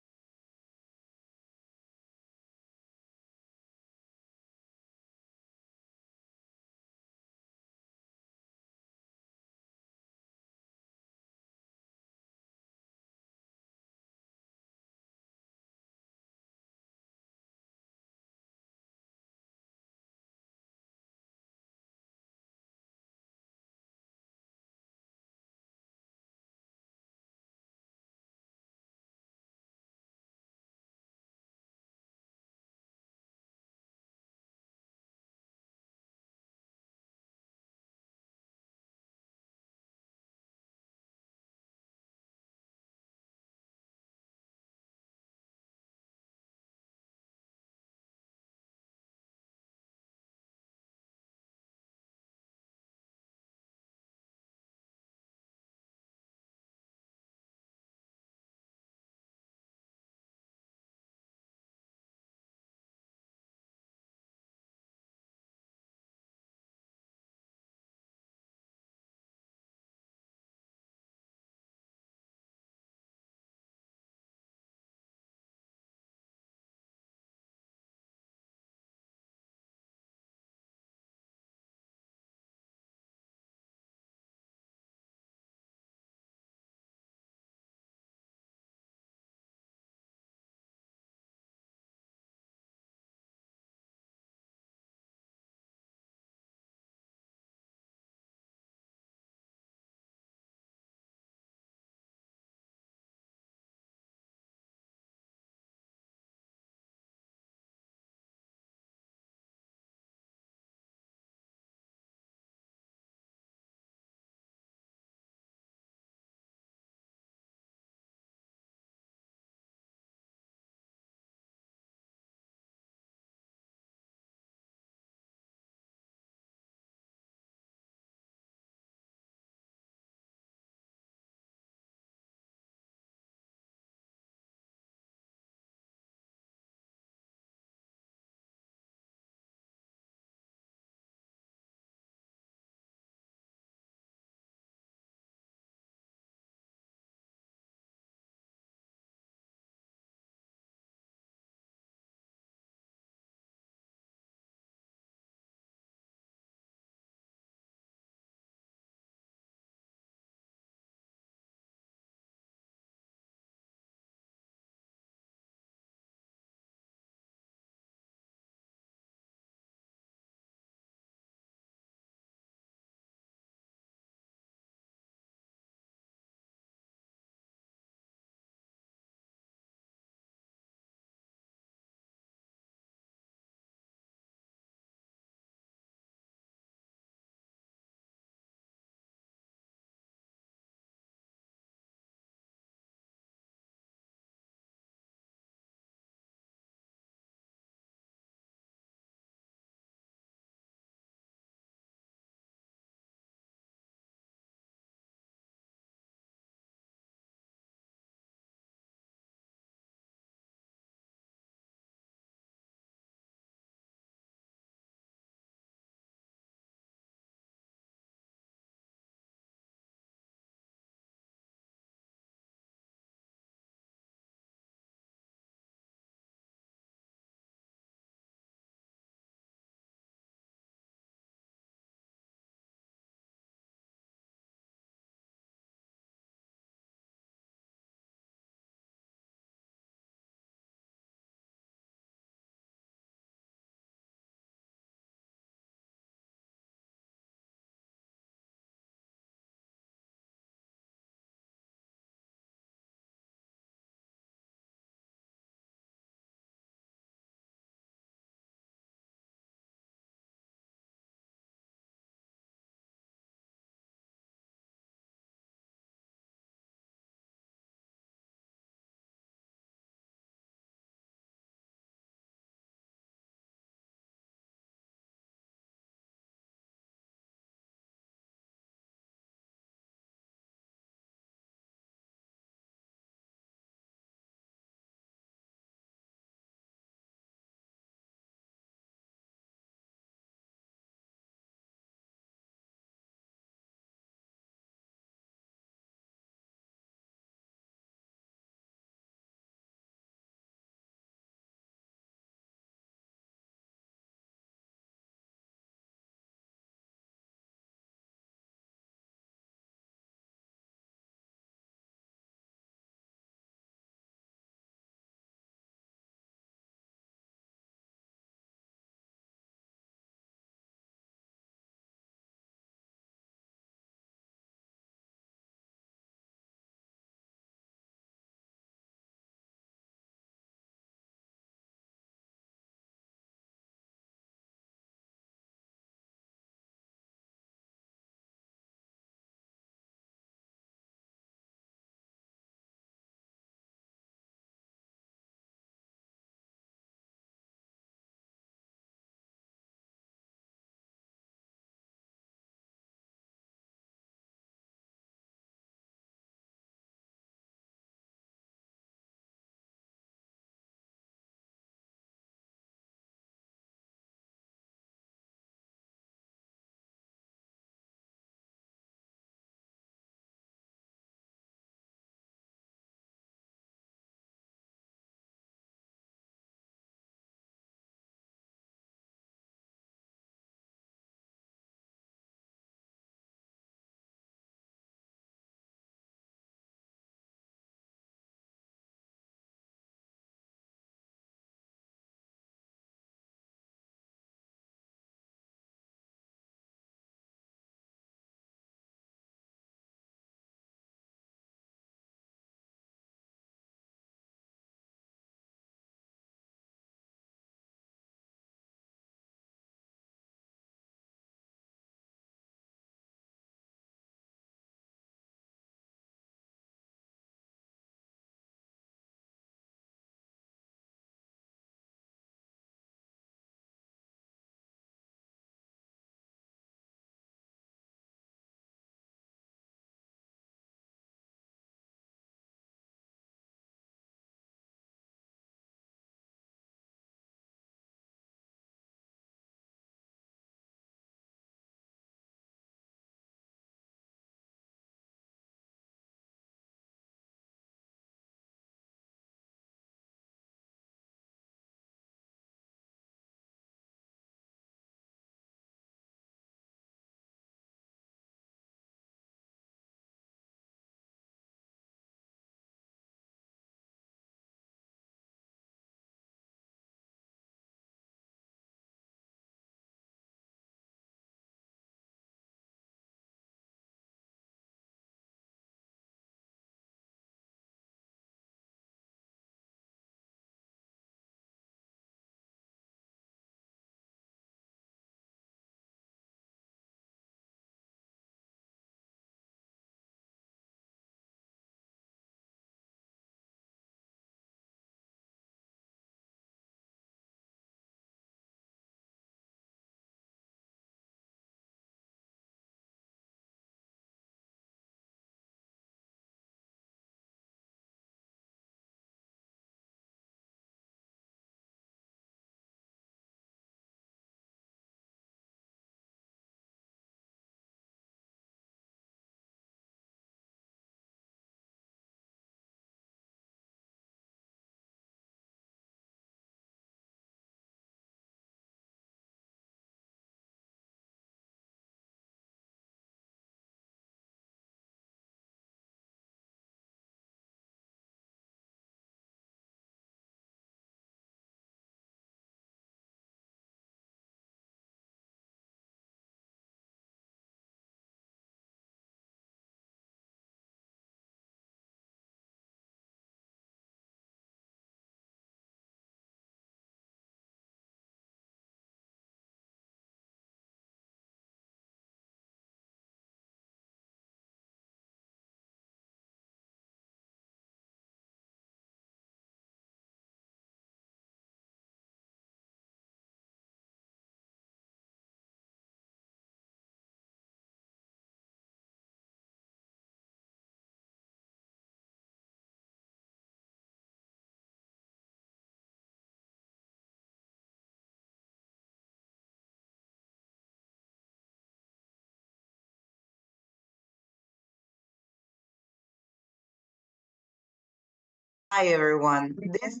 Hi, everyone. This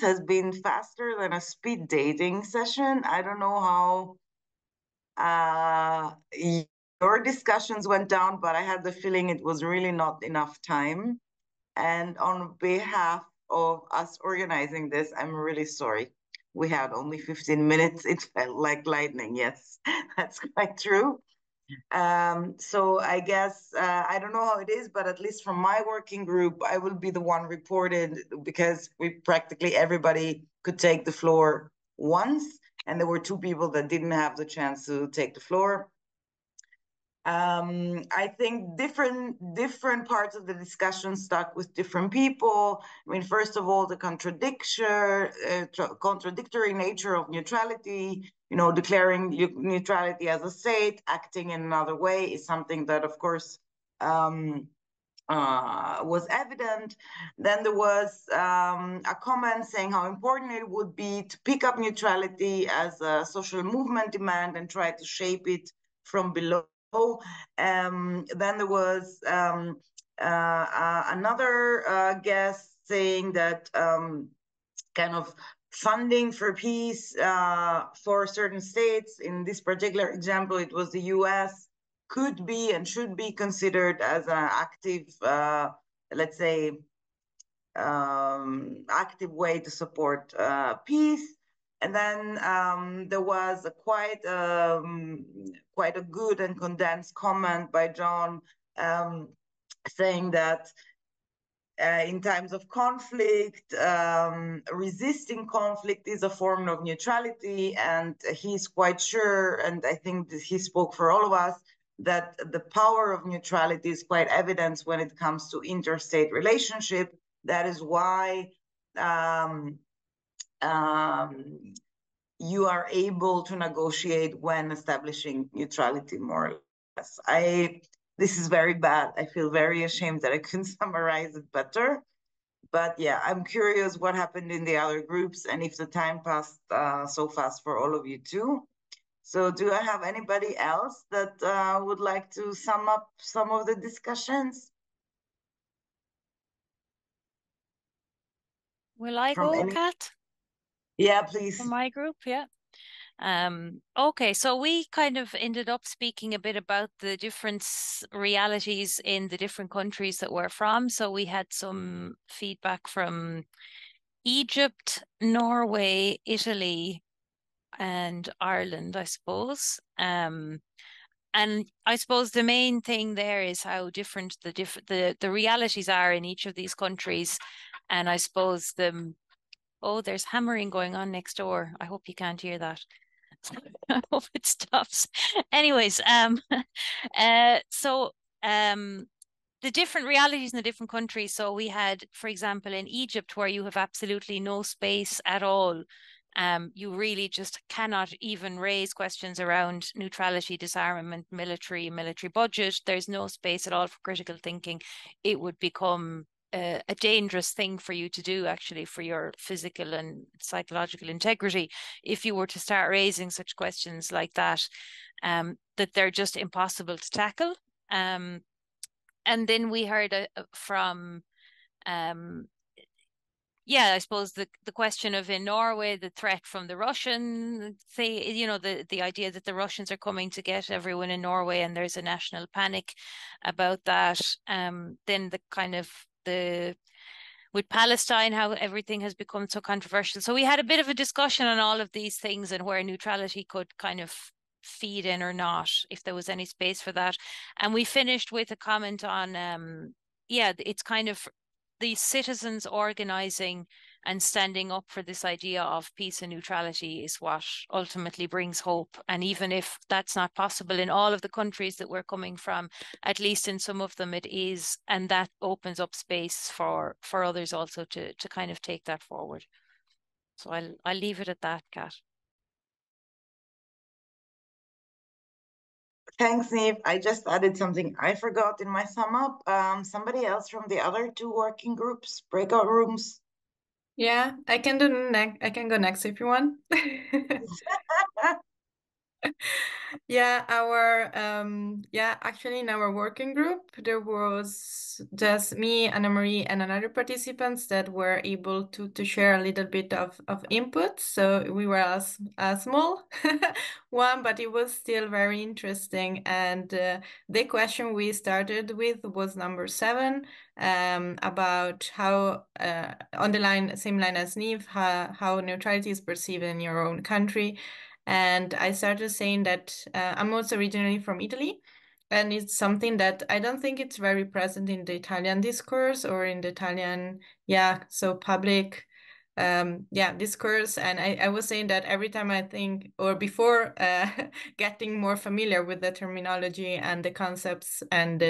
has been faster than a speed dating session. I don't know how your discussions went down, but I had the feeling it was really not enough time. And on behalf of us organizing this, I'm really sorry. We had only 15 minutes. It felt like lightning. Yes, that's quite true. So I guess, I don't know how it is, but at least from my working group, I will be the one reported because practically everybody could take the floor once. And there were two people that didn't have the chance to take the floor. I think different parts of the discussion stuck with different people. I mean, first of all, the contradictory nature of neutrality, you know, declaring neutrality as a state, acting in another way is something that, of course, was evident. Then there was a comment saying how important it would be to pick up neutrality as a social movement demand and try to shape it from below. Then there was another guest saying that kind of funding for peace for certain states, in this particular example, it was the US, could be and should be considered as an active, let's say, active way to support peace. And then there was a quite a good and condensed comment by John saying that in times of conflict, resisting conflict is a form of neutrality, and he's quite sure, and I think that he spoke for all of us, that the power of neutrality is quite evident when it comes to interstate relationship. That is why you are able to negotiate when establishing neutrality, more or less. This is very bad. I feel very ashamed that I couldn't summarize it better. But yeah, I'm curious what happened in the other groups and if the time passed so fast for all of you too. So do I have anybody else that would like to sum up some of the discussions? Will I go, Kat? Yeah, please. From my group, yeah. Okay, so we kind of ended up speaking a bit about the different realities in the different countries that we're from. So we had some feedback from Egypt, Norway, Italy, and Ireland, I suppose. And I suppose the main thing there is how different the realities are in each of these countries. And I suppose the... Oh, there's hammering going on next door. I hope you can't hear that. I hope it stops. Anyways, the different realities in the different countries. So we had, for example, in Egypt, where you have absolutely no space at all. You really just cannot even raise questions around neutrality, disarmament, military budget. There's no space at all for critical thinking. It would become a dangerous thing for you to do, actually, for your physical and psychological integrity, if you were to start raising such questions like that, that they're just impossible to tackle. And then we heard from, yeah, I suppose the question of, in Norway, the threat from the Russian, you know, the idea that the Russians are coming to get everyone in Norway, and there's a national panic about that. Then the kind of with Palestine, how everything has become so controversial. So we had a bit of a discussion on all of these things and where neutrality could kind of feed in or not, if there was any space for that. And we finished with a comment on, yeah, it's kind of the citizens organizing and standing up for this idea of peace and neutrality is what ultimately brings hope. And even if that's not possible in all of the countries that we're coming from, at least in some of them it is, and that opens up space for others also to kind of take that forward. So I'll leave it at that, Kat. Thanks, Niamh. I just added something I forgot in my sum up. Somebody else from the other two working groups, breakout rooms. Yeah, I can go next if you want. Yeah, our actually in our working group there was just me, Anne-Marie, and another participants that were able to share a little bit of input. So we were a small one, but it was still very interesting. And the question we started with was number 7, about how on the line, same line as Niamh, how neutrality is perceived in your own country. And I started saying that I'm also originally from Italy, and it's something that I don't think it's very present in the Italian discourse or in the Italian, so public, discourse. And I was saying that every time I think, or before getting more familiar with the terminology and the concepts and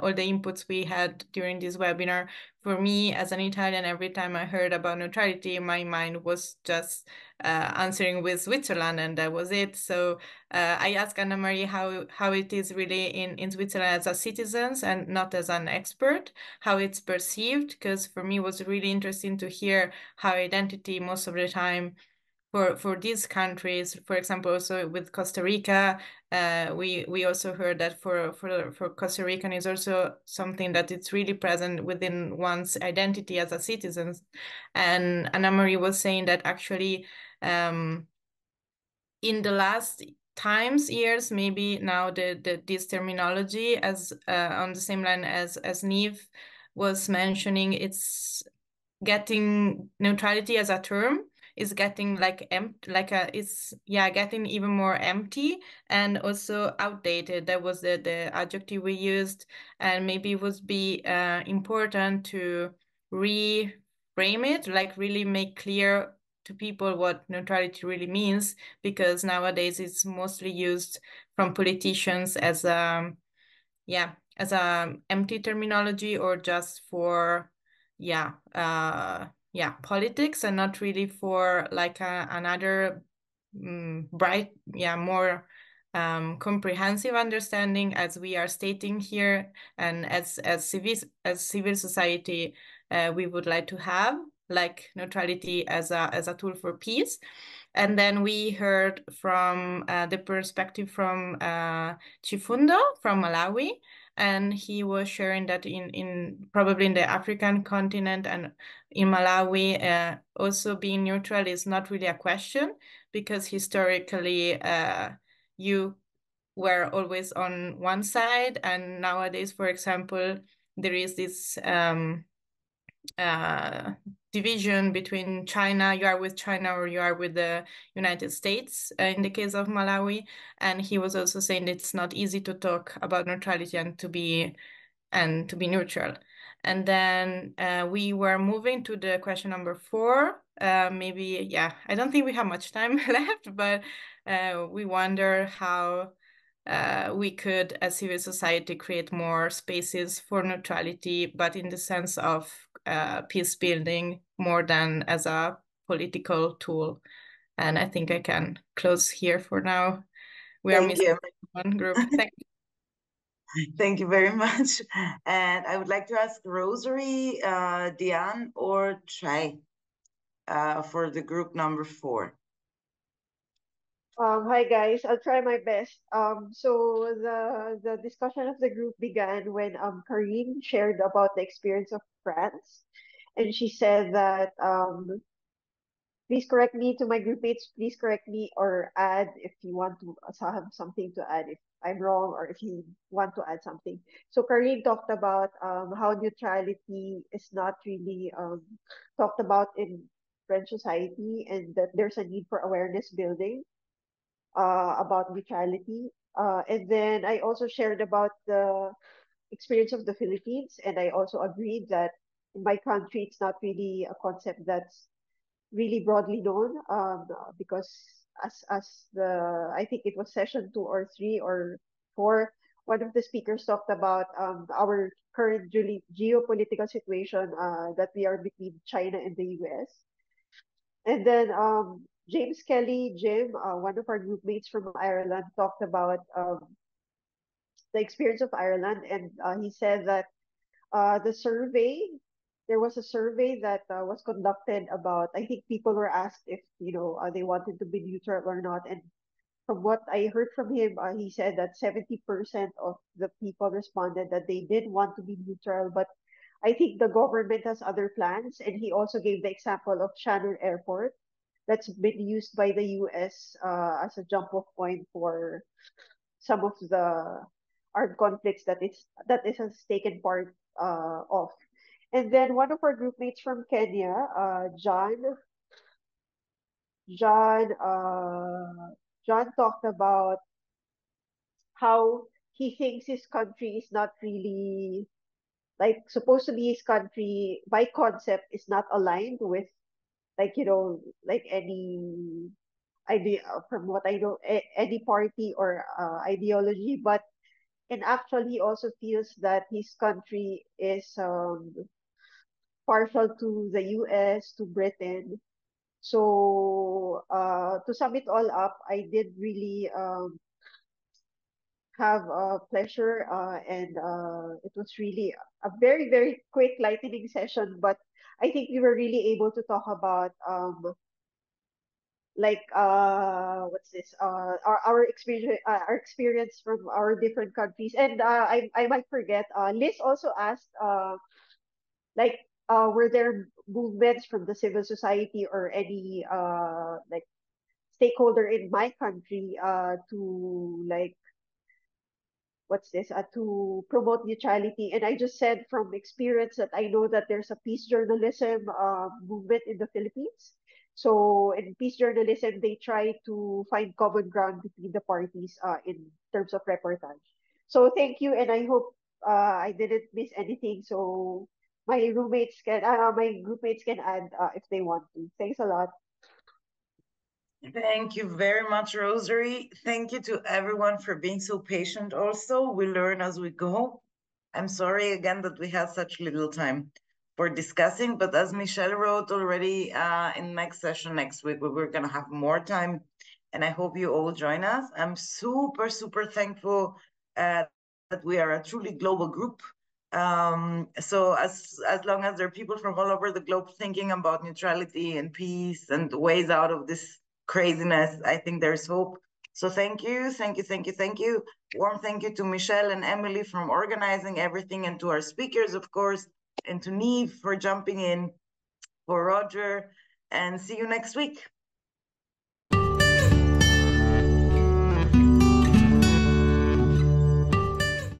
all the inputs we had during this webinar, for me as an Italian, every time I heard about neutrality, my mind was just answering with Switzerland, and that was it. So I asked Anne-Marie how it is really in Switzerland as a citizen and not as an expert, how it's perceived, because for me it was really interesting to hear how identity most of the time for these countries, for example, also with Costa Rica, we also heard that for Costa Rican is also something that it's really present within one's identity as a citizen. And Anne-Marie was saying that actually in the last years, maybe now this terminology, as on the same line as Niamh was mentioning, it's getting neutrality as a term is getting getting even more empty and also outdated. That was the adjective we used, and maybe it would be important to reframe it, like really make clear to people what neutrality really means, because nowadays it's mostly used from politicians as a empty terminology, or just for politics, and not really for like another bright, more comprehensive understanding as we are stating here, and as civil society we would like to have, like neutrality as a tool for peace. And then we heard from the perspective from Chifundo from Malawi, and he was sharing that in probably in the African continent and in Malawi, also being neutral is not really a question, because historically you were always on one side, and nowadays, for example, there is this division between China, you are with China or you are with the United States in the case of Malawi. And he was also saying it's not easy to talk about neutrality and to be neutral. And then we were moving to the question number 4. I don't think we have much time left, but we wonder how we could, as civil society, create more spaces for neutrality, but in the sense of peace building more than as a political tool. And I think I can close here for now. We are missing one group. Thank you. Thank you very much. And I would like to ask Rosary, Diane, or Chai for the group number 4. Hi guys, I'll try my best. So the discussion of the group began when Karine shared about the experience of France, and she said that please correct me to my groupmates. Please correct me or add if you want to have something to add if I'm wrong, or if you want to add something. So Karine talked about how neutrality is not really talked about in French society, and that there's a need for awareness building about neutrality. And then I also shared about the experience of the Philippines, and I also agreed that in my country it's not really a concept that's really broadly known, because I think it was session 2 or 3 or 4, one of the speakers talked about our current geopolitical situation that we are between China and the US. And then James Kelly, Jim, one of our groupmates from Ireland, talked about the experience of Ireland, and he said that there was a survey that was conducted about, I think people were asked if they wanted to be neutral or not, and from what I heard from him, he said that 70% of the people responded that they did want to be neutral, but I think the government has other plans. And he also gave the example of Shannon Airport that's been used by the U.S. As a jump-off point for some of the armed conflicts that it has taken part of. And then one of our group mates from Kenya, John talked about how he thinks his country is not really, like, supposed to be his country by concept is not aligned with, like, you know, like any idea from what I know, any party or ideology. But and actually he also feels that his country is partial to the US, to Britain. So to sum it all up, I did really have pleasure and it was really a very, very quick lightning session, but I think we were really able to talk about our experience from our different countries. And I might forget, Liz also asked were there movements from the civil society or any stakeholder in my country to promote neutrality. And I just said from experience that I know that there's a peace journalism movement in the Philippines. So in peace journalism, they try to find common ground between the parties in terms of reportage. So thank you, and I hope I didn't miss anything. So my groupmates can add if they want to. Thanks a lot. Thank you very much, Rosary. Thank you to everyone for being so patient also. We learn as we go. I'm sorry again that we had such little time for discussing, but as Michelle wrote already in next session next week, we're going to have more time, and I hope you all join us. I'm super, super thankful that we are a truly global group. So as long as there are people from all over the globe thinking about neutrality and peace and ways out of this craziness, I think there's hope. So thank you, thank you, thank you, thank you. Warm thank you to Michelle and Emily from organizing everything, and to our speakers, of course, and to Niamh for jumping in, for Roger, and see you next week.